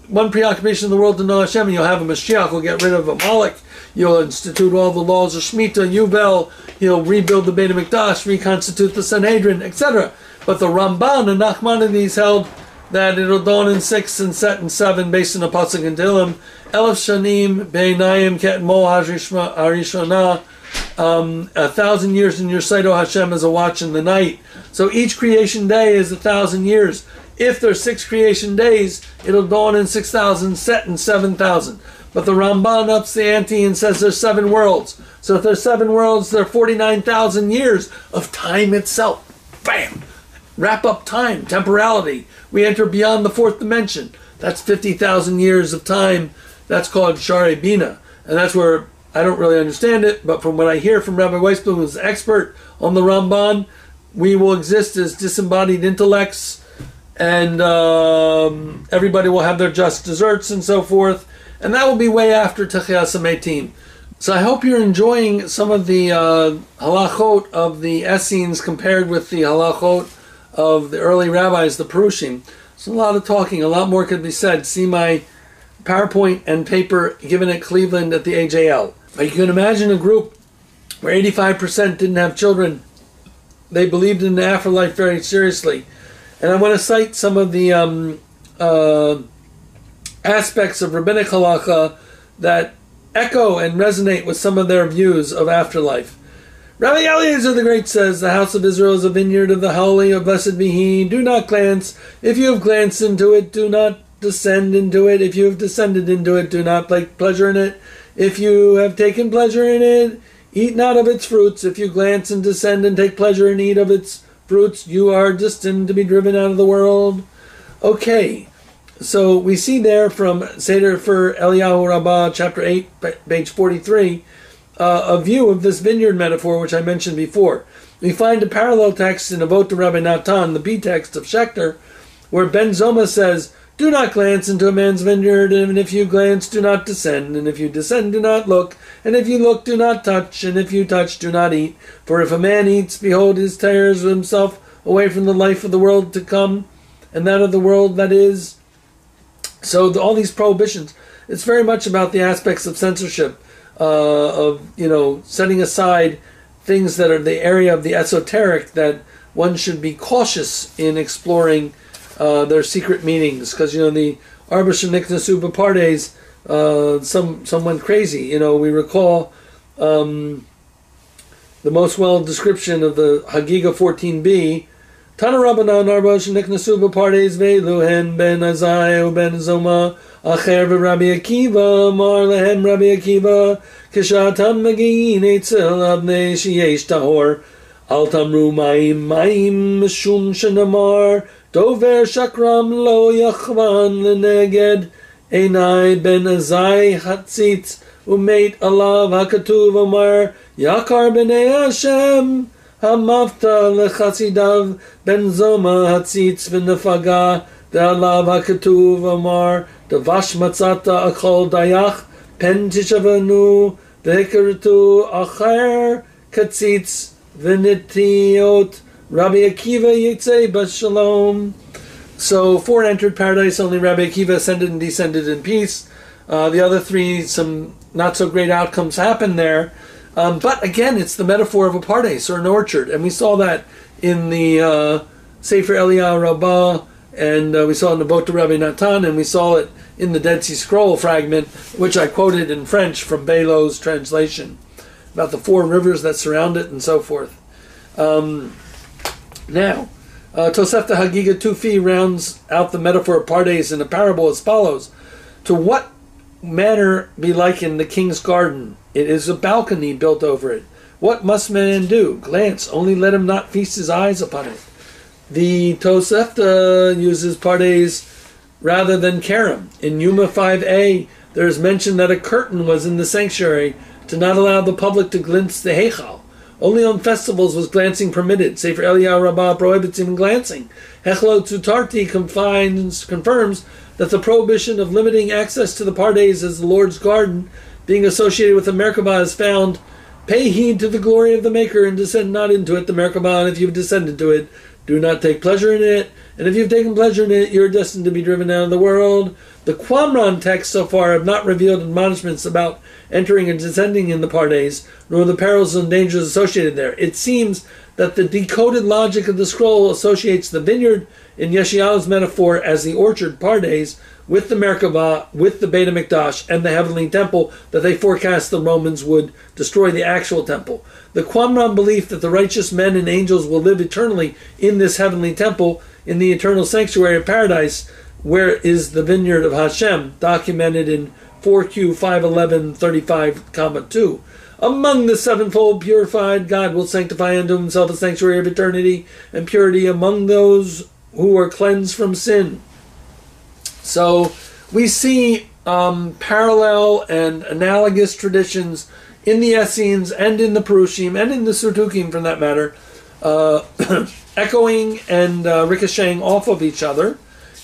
one preoccupation of the world to know Hashem, and you'll have a Mashiach, will get rid of Amalek, you'll institute all the laws of Shemitah, Yuvel, he'll rebuild the Beit HaMikdash, reconstitute the Sanhedrin, etc. But the Ramban and Nachmanides held that it'll dawn in 6 and set in 7 based on a pasuk in Tehillim, Elef Shanim Beinayim Ket Mo Harishona, 1,000 years in your sight, O Hashem, as a watch in the night. So each creation day is 1,000 years. If there's 6 creation days, it'll dawn in 6,000, set in 7,000. But the Ramban ups the ante and says there's 7 worlds. So if there's 7 worlds, there are 49,000 years of time itself. Bam! Wrap up time, temporality. We enter beyond the 4th dimension. That's 50,000 years of time. That's called Shari Bina. And that's where, I don't really understand it, but from what I hear from Rabbi Weissblum, who's an expert on the Ramban, we will exist as disembodied intellects, and everybody will have their just desserts and so forth. And that will be way after Techiyas HaMeitim. So I hope you're enjoying some of the halachot of the Essenes compared with the halachot of the early rabbis, the Perushim. It's a lot of talking, a lot more could be said. See my PowerPoint and paper given at Cleveland at the AJL. But you can imagine a group where 85% didn't have children. They believed in the afterlife very seriously. And I want to cite some of the aspects of rabbinic halacha that echo and resonate with some of their views of afterlife. Rabbi Eliezer the Great says, the house of Israel is a vineyard of the holy, of blessed be he. Do not glance. If you have glanced into it, do not descend into it. If you have descended into it, do not take pleasure in it. If you have taken pleasure in it, eat not of its fruits. If you glance and descend and take pleasure and eat of its fruits, you are destined to be driven out of the world. Okay, so we see there from Seder for Eliyahu Rabbah, chapter 8, page 43, a view of this vineyard metaphor, which I mentioned before. We find a parallel text in Avot to Rabbi Natan, the B text of Schechter, where Ben Zoma says, do not glance into a man's vineyard, and if you glance, do not descend, and if you descend, do not look, and if you look, do not touch, and if you touch, do not eat. For if a man eats, behold, he tears himself away from the life of the world to come, and that of the world that is. So all these prohibitions, it's very much about the aspects of censorship, of, you know, setting aside things that are the area of the esoteric, that one should be cautious in exploring their secret meanings, because, you know, the Arba Sheniknasu B'Pardes, some went crazy. You know, we recall the most well description of the Hagiga 14b, Tana Rabbanan Arba Sheniknasu B'Pardes Ve'luhen ben Azai ben Zoma Acher v'Rabbi Akiva Mar lehem Rabbi Akiva Kishatam Megi'in Eitzel Abnei Sheyesh Tahor Al Tamru Maim Maim Meshum Shenamar Dover Shakram Lo Yachvan Leneged Einai Ben Azai Hatzitz Umeit Alav Hakatuv Omar Yakar B'nei Hashem Hamavta Lechassidav Ben Zoma Hatzitz V'Nefaga De'alav Hakatuv Omar Devash Matzata Achol Dayach Pen Tishavanu V'Hikaritu Acher Katzitz V'Nitiot Rabbi Akiva Yitzei Bashalom. So 4 entered paradise, only Rabbi Akiva ascended and descended in peace. The other 3, some not so great outcomes happened there. But again, it's the metaphor of a pardes, or an orchard. And we saw that in the Sefer Eliyahu Rabbah, and we saw it in the Avot to Rabbi Natan, and we saw it in the Dead Sea Scroll fragment, which I quoted in French from Below's translation, about the 4 rivers that surround it and so forth. Now, Tosefta Hagiga Tufi rounds out the metaphor of Pardes in a parable as follows. To what manner be likened the king's garden? It is a balcony built over it. What must man do? Glance, only let him not feast his eyes upon it. The Tosefta uses Pardes rather than Kerem. In Yuma 5a, there is mention that a curtain was in the sanctuary to not allow the public to glimpse the Heichal. Only on festivals was glancing permitted. Sefer Eliyahu Rabbah prohibits even glancing. Hechlot Zutarti confirms that the prohibition of limiting access to the Pardes as the Lord's garden being associated with the Merkabah is found. Pay heed to the glory of the Maker and descend not into it, the Merkabah, and if you've descended to it, do not take pleasure in it. And if you've taken pleasure in it, you're destined to be driven out of the world. The Qumran texts so far have not revealed admonishments about entering and descending in the Pardes, nor the perils and dangers associated there. It seems that the decoded logic of the scroll associates the vineyard in Yeshayahu's metaphor as the orchard, Pardes, with the Merkabah, with the Beit HaMikdash, and the heavenly temple that they forecast the Romans would destroy the actual temple. The Qumran belief that the righteous men and angels will live eternally in this heavenly temple, in the eternal sanctuary of paradise, where is the vineyard of Hashem, documented in 4Q 511-35, 2. Among the sevenfold purified, God will sanctify unto himself a sanctuary of eternity and purity among those who are cleansed from sin. So we see parallel and analogous traditions in the Essenes and in the Perushim and in the Surtukim, for that matter, echoing and ricocheting off of each other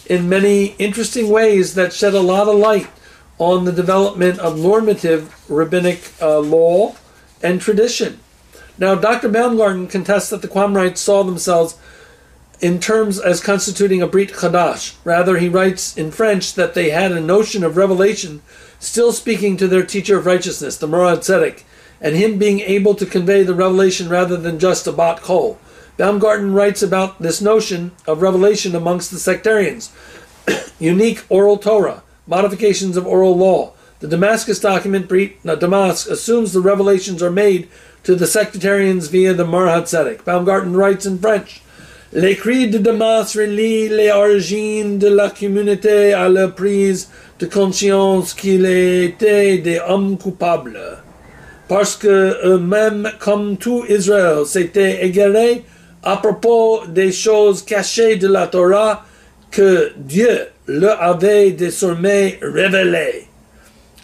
in many interesting ways that shed a lot of light on the development of normative rabbinic law and tradition. Now, Dr. Baumgarten contests that the Qumranites saw themselves in terms as constituting a Brit Chadash. Rather, he writes in French that they had a notion of revelation still speaking to their teacher of righteousness, the Moreh HaTzedek, and him being able to convey the revelation rather than just a bat kol. Baumgarten writes about this notion of revelation amongst the sectarians. Unique oral Torah, modifications of oral law. The Damascus document, Brit Damask, assumes the revelations are made to the sectarians via the Moreh HaTzedek. Baumgarten writes in French, Les cris de Damas relient les origines de la communauté à la prise de conscience qu'il était des hommes coupables, parce que eux-mêmes, comme tout Israël, s'étaient égarés à propos des choses cachées de la Torah que Dieu leur avait désormais révélées.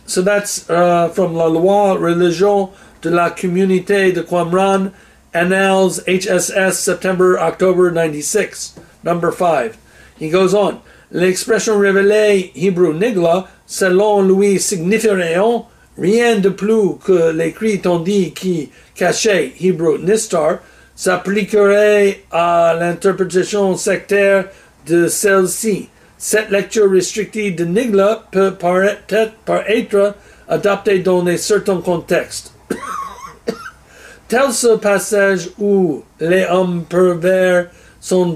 So that's from La Loi Religion de la Communauté de Qumran, Annals, HSS, September, October, 96, number 5. He goes on. L'expression révélée Hebrew nigla, selon lui, signifiant rien de plus que l'écrit tandis qui cachait Hebrew nistar, s'appliquerait à l'interprétation sectaire de celle-ci. Cette lecture restrictive de nigla peut paraître adaptée dans un certain contexte. Tel ce passage où les hommes pervers sont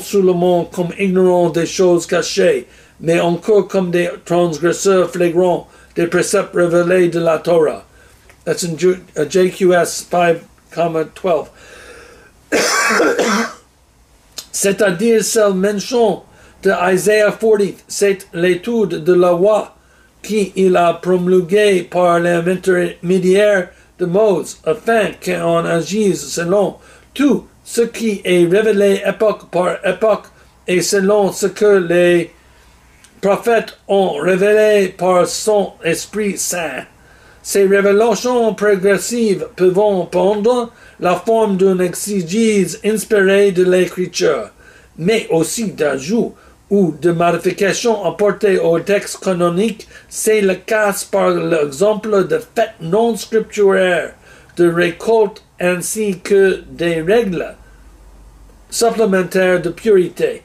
seulement comme ignorants des choses cachées, mais encore comme des transgresseurs flagrants des préceptes révélés de la Torah. That's in JQS 5,12. C'est-à-dire celle mention de Isaiah 40, c'est l'étude de la loi qui il a promulguée par l'intermédiaire de Moses, afin qu'on agisse selon tout ce qui est révélé époque par époque et selon ce que les prophètes ont révélé par son Esprit Saint. Ces révélations progressives peuvent prendre la forme d'une exégèse inspirée de l'Écriture, mais aussi d'ajouts ou de modifications apportées au texte canonique. C'est le cas par l'exemple de fêtes non scripturaires, de récoltes ainsi que des règles supplémentaires de purité.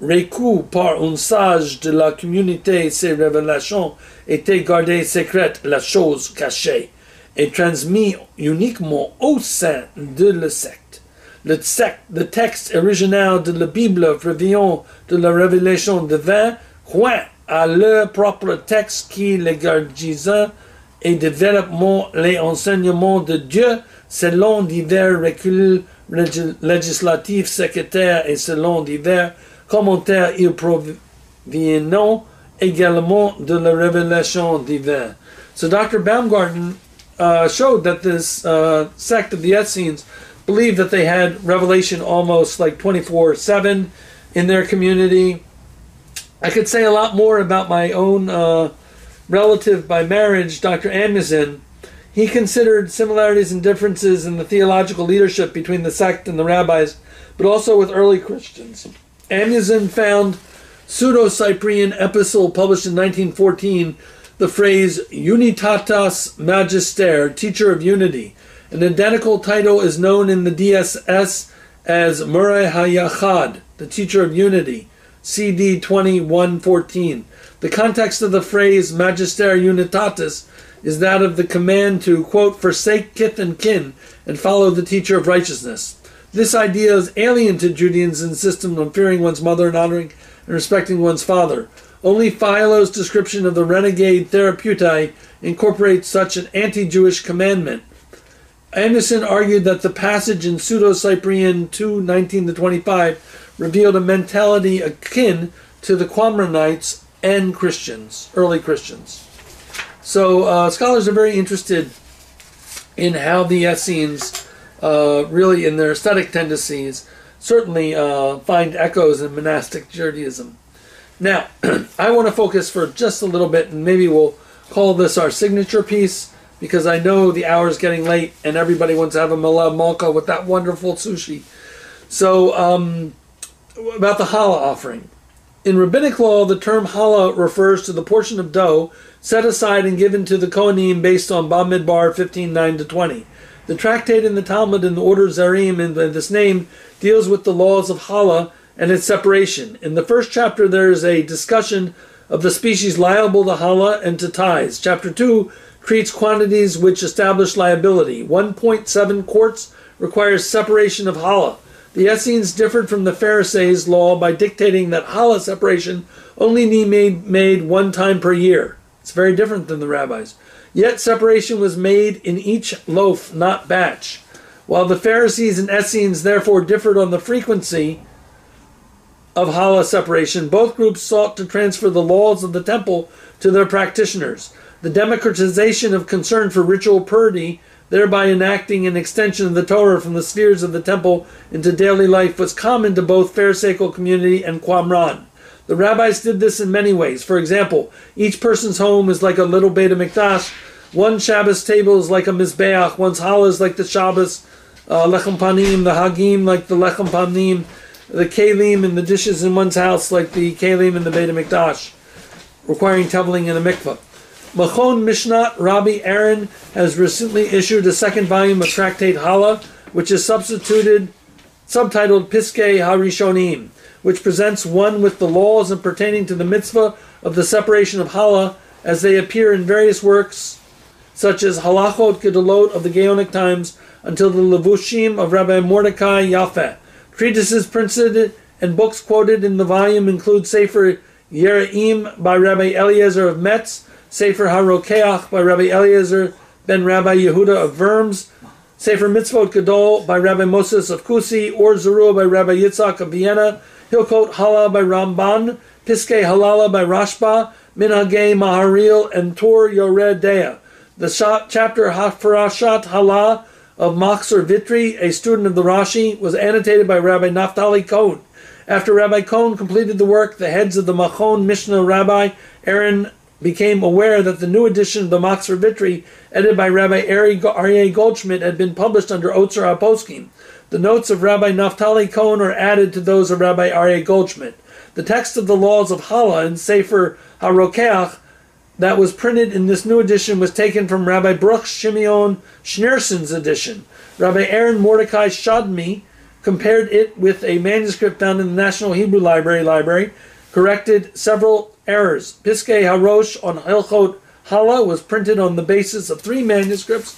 Reçues par un sage de la communauté, ces révélations étaient gardées secrètes, la chose cachée, et transmises uniquement au sein de la secte. Le texte original de la Bible prévient de la révélation divine, coin à leur propre texte qui les gardisan et développement les enseignements de Dieu selon divers reculs législatifs sectaires et selon divers commentaires y provenant également de la révélation divine. So Dr. Baumgarten showed that this sect of the Essenes believed that they had revelation almost like 24/7 in their community, I could say a lot more about my own relative by marriage, Dr. Amusin. He considered similarities and differences in the theological leadership between the sect and the rabbis, but also with early Christians. Amusin found Pseudo-Cyprian epistle published in 1914, the phrase Unitatas Magister, teacher of unity. An identical title is known in the DSS as Murei HaYachad, the teacher of unity, CD 2114. The context of the phrase Magister Unitatis is that of the command to, quote, forsake kith and kin and follow the teacher of righteousness. This idea is alien to Judeans in system of fearing one's mother and honoring and respecting one's father. Only Philo's description of the renegade Therapeutai incorporates such an anti-Jewish commandment. Anderson argued that the passage in Pseudo-Cyprian 2:19-25 revealed a mentality akin to the Qumranites and Christians, early Christians. So scholars are very interested in how the Essenes, really in their aesthetic tendencies, certainly find echoes in monastic Judaism. Now, I want to focus for just a little bit, and maybe we'll call this our signature piece, because I know the hour's getting late and everybody wants to have a Malev Malko with that wonderful sushi. So, about the challah offering. In rabbinic law, the term challah refers to the portion of dough set aside and given to the Kohanim based on Bamidbar 15:9-20. The tractate in the Talmud in the Order Zarim in this name deals with the laws of challah and its separation. In the first chapter, there is a discussion of the species liable to challah and to tithes. Chapter 2 treats quantities which establish liability. 1.7 quarts requires separation of challah. The Essenes differed from the Pharisees' law by dictating that challah separation only need be made one time per year. It's very different than the rabbis. Yet separation was made in each loaf, not batch. While the Pharisees and Essenes therefore differed on the frequency of challah separation, both groups sought to transfer the laws of the temple to their practitioners. The democratization of concern for ritual purity, thereby enacting an extension of the Torah from the spheres of the temple into daily life, was common to both Pharisaical community and Qumran. The rabbis did this in many ways. For example, each person's home is like a little Beit HaMikdash. One Shabbos table is like a Mizbeach. One's challah is like the Shabbos Lechem Panim, the Hagim like the Lechem Panim, the Kalim and the dishes in one's house like the Kalim in the Beit HaMikdash, requiring tumbling in a mikvah. Machon Mishnah Rabbi Aaron has recently issued a second volume of Tractate Challah, which is subtitled Piskei HaRishonim, which presents one with the laws and pertaining to the mitzvah of the separation of challah as they appear in various works such as Halachot Gedolot of the Gaonic times until the Levushim of Rabbi Mordecai Yaffe. Treatises printed and books quoted in the volume include Sefer Yeraim by Rabbi Eliezer of Metz, Sefer HaRokeach by Rabbi Eliezer ben Rabbi Yehuda of Worms, Sefer Mitzvot Gadol by Rabbi Moses of Kusi, Or Zerua by Rabbi Yitzhak of Vienna, Hilkot Challah by Ramban, Piskei Halala by Rashba, Minhagei Maharil, and Tor Yored Deah. The chapter Hafarashat Challah of Machzor Vitri, a student of the Rashi, was annotated by Rabbi Naftali Cohn. After Rabbi Cohn completed the work, the heads of the Machon Mishnah Rabbi Aaron became aware that the new edition of the Machzor Vitri, edited by Rabbi Aryeh Goldschmidt, had been published under Otzer HaPoskim. The notes of Rabbi Naftali Cohn are added to those of Rabbi Aryeh Goldschmidt. The text of the laws of Challah in Sefer HaRokeach that was printed in this new edition was taken from Rabbi Bruch Shimeon Schneerson's edition. Rabbi Aaron Mordecai Shadmi compared it with a manuscript found in the National Hebrew Library, corrected several errors. Piskei HaRosh on Hilchot Challah was printed on the basis of three manuscripts,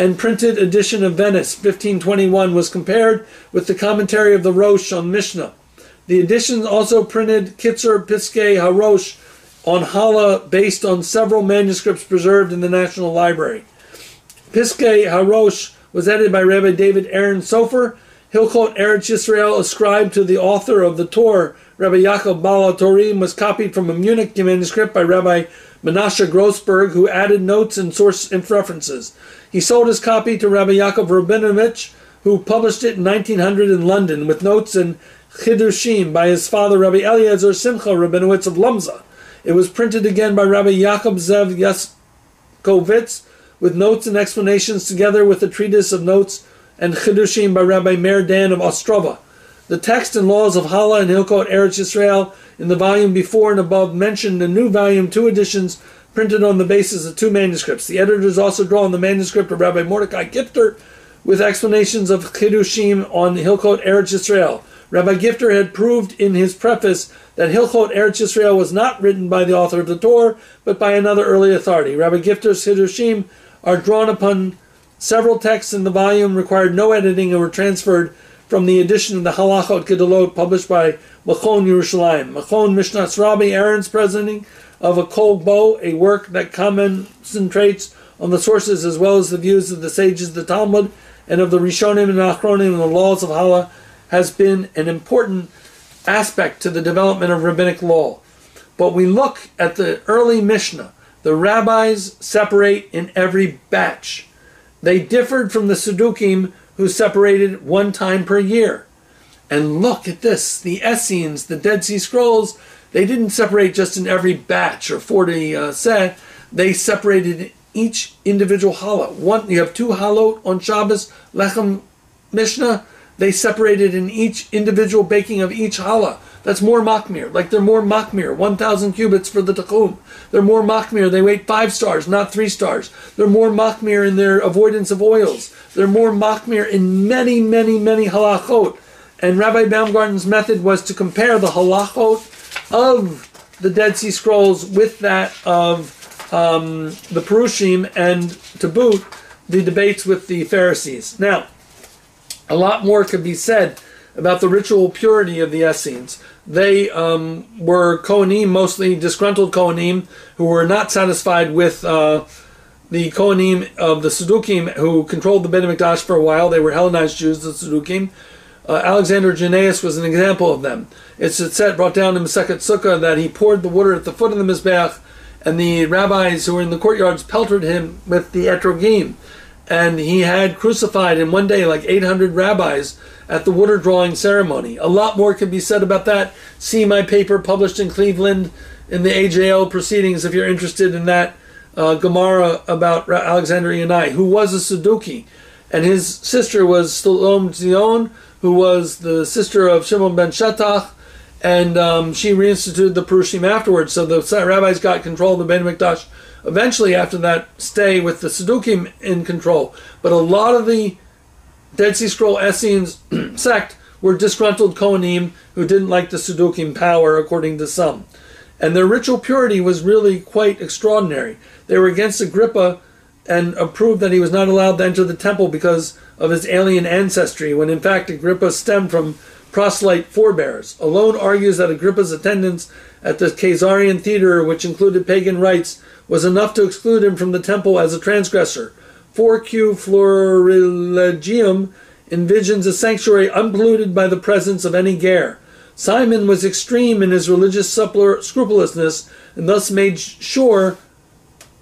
and printed edition of Venice, 1521, was compared with the commentary of the Rosh on Mishnah. The edition also printed Kitzer Piskei HaRosh on Challah based on several manuscripts preserved in the National Library. Piskei HaRosh was edited by Rabbi David Aaron Sofer. Hilchot Eretz Yisrael, ascribed to the author of the Torah, Rabbi Yaakov Bala Torim, was copied from a Munich manuscript by Rabbi Menashe Grossberg, who added notes and source and references. He sold his copy to Rabbi Yaakov Rabinovich, who published it in 1900 in London, with notes and Chidushim by his father Rabbi Eliezer Simcha Rabinowitz of Lomza. It was printed again by Rabbi Yaakov Zev Yaskovitz with notes and explanations together with a treatise of notes and Chidushim by Rabbi Meir Dan of Ostrava. The text and laws of Hala and Hilkot Eretz Yisrael in the volume before and above mentioned, a new volume, 2 editions, printed on the basis of 2 manuscripts. The editors also draw on the manuscript of Rabbi Mordecai Gifter with explanations of Chidushim on Hilkot Eretz Yisrael. Rabbi Gifter had proved in his preface that Hilchot Eretz Yisrael was not written by the author of the Torah, but by another early authority. Rabbi Gifter's Chidushim are drawn upon several texts in the volume, required no editing, and were transferred from the edition of the Halachot Gedolot published by Machon Yerushalayim. Machon Mishnas Rabbi Aaron's presenting of a Kol Bo, a work that concentrates on the sources as well as the views of the sages of the Talmud and of the Rishonim and Achronim and the laws of Halakha, has been an important aspect to the development of rabbinic law. But we look at the early Mishnah. The rabbis separate in every batch. They differed from the Sadukim, who separated 1 time per year. And look at this, the Essenes, the Dead Sea Scrolls, they didn't separate just in every batch or 40 seh. They separated each individual halot. One, you have 2 halot on Shabbos, Lechem Mishnah. They separated in each individual baking of each challah. That's more machmir. Like they're more machmir. 1,000 cubits for the tachum. They're more machmir. They weight 5 stars, not 3 stars. They're more machmir in their avoidance of oils. They're more machmir in many, many, many halachot. And Rabbi Baumgarten's method was to compare the halachot of the Dead Sea Scrolls with that of the Perushim, and to boot, the debates with the Pharisees. Now, a lot more could be said about the ritual purity of the Essenes. They were Kohanim, mostly disgruntled Kohanim, who were not satisfied with the Kohanim of the Sadukim, who controlled the Beit HaMikdash for a while. They were Hellenized Jews, the Sadukim. Alexander Jannaeus was an example of them. It's said, brought down in Masechet Sukkah, that he poured the water at the foot of the Mizbeach, and the rabbis who were in the courtyards pelted him with the etrogim. And he had crucified in one day like 800 rabbis at the water drawing ceremony. A lot more can be said about that. See my paper published in Cleveland in the AJL proceedings if you're interested in that Gemara about Alexander Yanai, who was a Saduki. And his sister was Shalom Zion, who was the sister of Shimon ben Shetach, and she reinstituted the Perushim afterwards. So the rabbis got control of the Beit HaMikdash eventually after that stay with the Sadukim in control. But a lot of the Dead Sea Scroll Essenes sect were disgruntled Kohanim who didn't like the Sadukim power, according to some. And their ritual purity was really quite extraordinary. They were against Agrippa and approved that he was not allowed to enter the temple because of his alien ancestry, when in fact Agrippa stemmed from proselyte forebears. Alone argues that Agrippa's attendance at the Caesarian theater, which included pagan rites, was enough to exclude him from the temple as a transgressor. 4Q Florilegium envisions a sanctuary unpolluted by the presence of any ger. Simon was extreme in his religious scrupulousness and thus made sure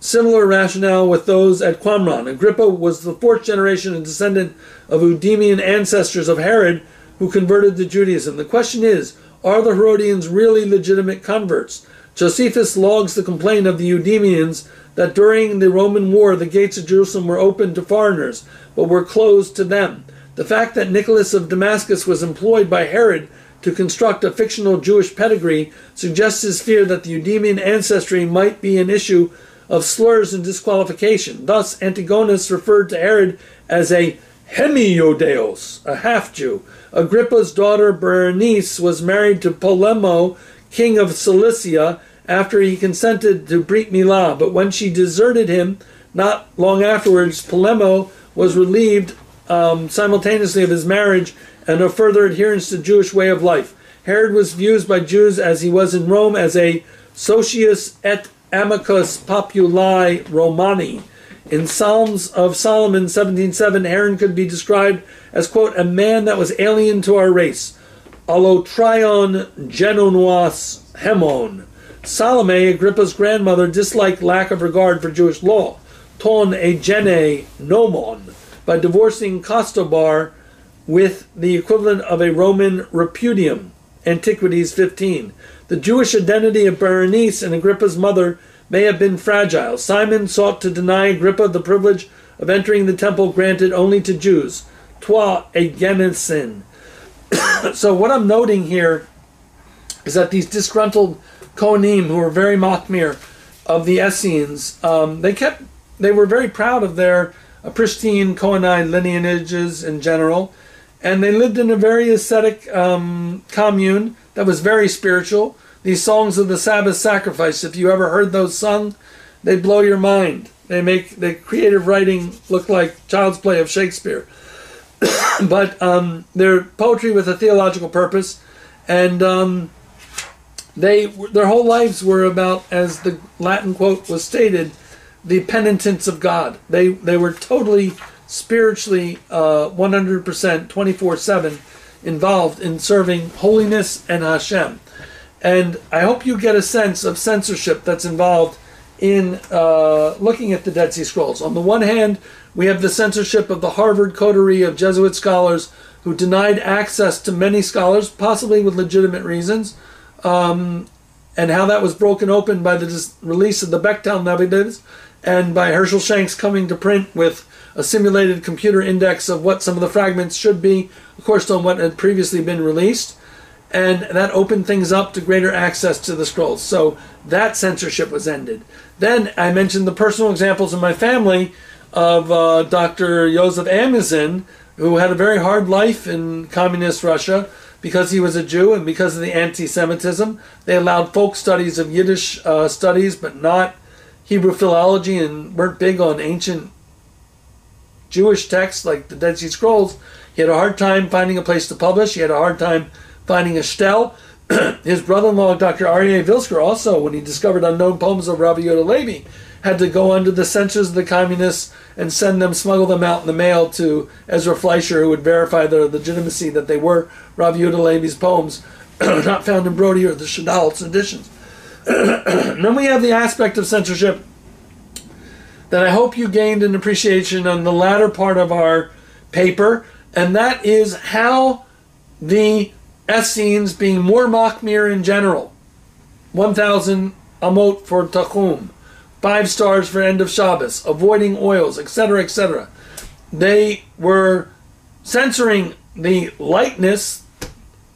similar rationale with those at Qumran. Agrippa was the 4th generation and descendant of Eudemian ancestors of Herod, who converted to Judaism. The question is, are the Herodians really legitimate converts? Josephus logs the complaint of the Eudemians that during the Roman war the gates of Jerusalem were open to foreigners, but were closed to them. The fact that Nicholas of Damascus was employed by Herod to construct a fictional Jewish pedigree suggests his fear that the Eudemian ancestry might be an issue of slurs and disqualification. Thus, Antigonus referred to Herod as a hemi-Judeos, a half-Jew. Agrippa's daughter Berenice was married to Polemo, king of Cilicia, after he consented to Brit Milah, but when she deserted him, not long afterwards, Polemo was relieved simultaneously of his marriage and of further adherence to Jewish way of life. Herod was viewed by Jews as he was in Rome as a socius et amicus populi Romani. In Psalms of Solomon 17:7, Herod could be described as, quote, a man that was alien to our race. Allotrion genonuas hemon. Salome, Agrippa's grandmother, disliked lack of regard for Jewish law. Ton a gene nomon. By divorcing Costobar, with the equivalent of a Roman repudium, Antiquities 15. The Jewish identity of Berenice and Agrippa's mother may have been fragile. Simon sought to deny Agrippa the privilege of entering the temple granted only to Jews. Toi egenesin. So what I'm noting here is that these disgruntled Kohanim, who were very machmir of the Essenes, they were very proud of their pristine Kohanite lineages in general, and they lived in a very ascetic commune that was very spiritual. These songs of the Sabbath sacrifice, if you ever heard those sung, they blow your mind. They make the creative writing look like child's play of Shakespeare. But they're poetry with a theological purpose, and their whole lives were about, as the Latin quote was stated, the penitence of God. They were totally spiritually 100%, 24/7 involved in serving holiness and Hashem. And I hope you get a sense of censorship that's involved in looking at the Dead Sea Scrolls. On the one hand, we have the censorship of the Harvard coterie of Jesuit scholars who denied access to many scholars, possibly with legitimate reasons, and how that was broken open by the release of the Bechtel Navigatives and by Herschel Shank's coming to print with a simulated computer index of what some of the fragments should be, of course, on what had previously been released. And that opened things up to greater access to the scrolls. So that censorship was ended. Then I mentioned the personal examples in my family of Dr. Joseph Amusin, who had a very hard life in communist Russia because he was a Jew and because of the anti-Semitism. They allowed folk studies of Yiddish studies, but not Hebrew philology, and weren't big on ancient Jewish texts like the Dead Sea Scrolls. He had a hard time finding a place to publish. He had a hard time finding a shtel. His brother-in-law, Dr. Arye Vilsker, also, when he discovered unknown poems of Rav Yehuda Halevi, had to go under the censors of the communists and smuggle them out in the mail to Ezra Fleischer, who would verify their legitimacy that they were Rav Yehuda Halevi's poems, not found in Brody or the Shadal editions. Then we have the aspect of censorship that I hope you gained an appreciation on the latter part of our paper, and that is how the Essenes, being more machmir in general, 1,000 amot for Tachum, 5 stars for end of Shabbos, avoiding oils, etc., etc. They were censoring the lightness,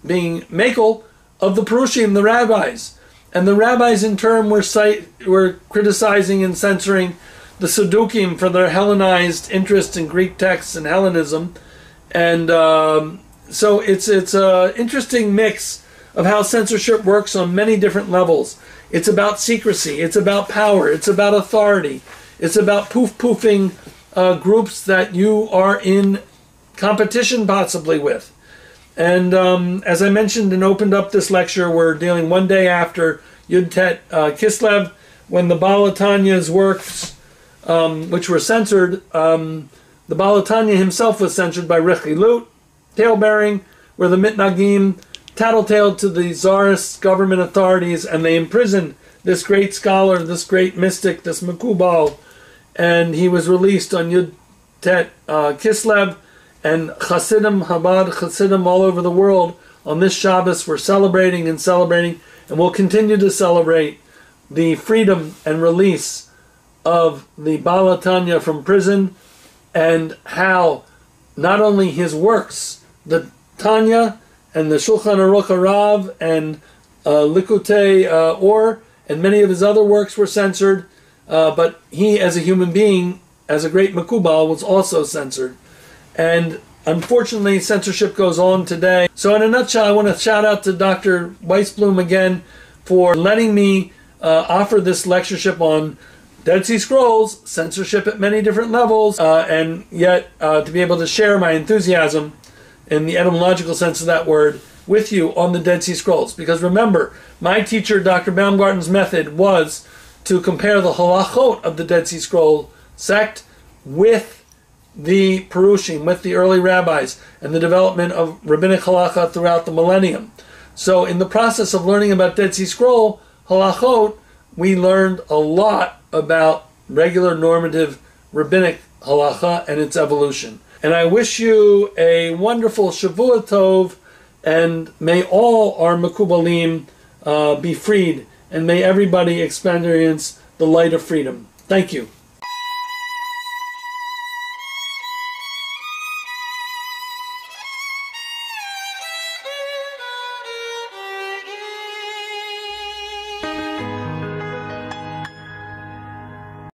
being makel, of the Purushim, the rabbis. And the rabbis in turn were criticizing and censoring the Sadukim for their Hellenized interest in Greek texts and Hellenism. And so it's an interesting mix of how censorship works on many different levels. It's about secrecy. It's about power. It's about authority. It's about poofing groups that you are in competition possibly with. And as I mentioned and opened up this lecture, we're dealing one day after Yud Tet Kislev, when the Baal HaTanya's works, which were censored, the Baal HaTanya himself was censored by Rechilut, tail-bearing, where the Mitnagdim tattletaled to the Tsarist government authorities, and they imprisoned this great scholar, this great mystic, this Mekubal, and he was released on Yud Tet Kislev, and Chassidim, Chabad Chassidim all over the world on this Shabbos were celebrating and celebrating, and we'll continue to celebrate the freedom and release of the Baal HaTanya from prison, and how not only his works, the Tanya and the Shulchan Aruch HaRav and Likutei Or and many of his other works were censored, but he as a human being, as a great Mekubal, was also censored. And unfortunately, censorship goes on today. So in a nutshell, I want to shout out to Dr. Weissblum again for letting me offer this lectureship on Dead Sea Scrolls, censorship at many different levels, and yet to be able to share my enthusiasm in the etymological sense of that word with you on the Dead Sea Scrolls. Because remember, my teacher, Dr. Baumgarten's method was to compare the halachot of the Dead Sea Scroll sect with the Purushim, with the early rabbis, and the development of rabbinic halacha throughout the millennium. So in the process of learning about Dead Sea Scroll halachot, we learned a lot about regular normative rabbinic halacha and its evolution. And I wish you a wonderful Shavua Tov, and may all our Mekubalim be freed, and may everybody experience the light of freedom. Thank you.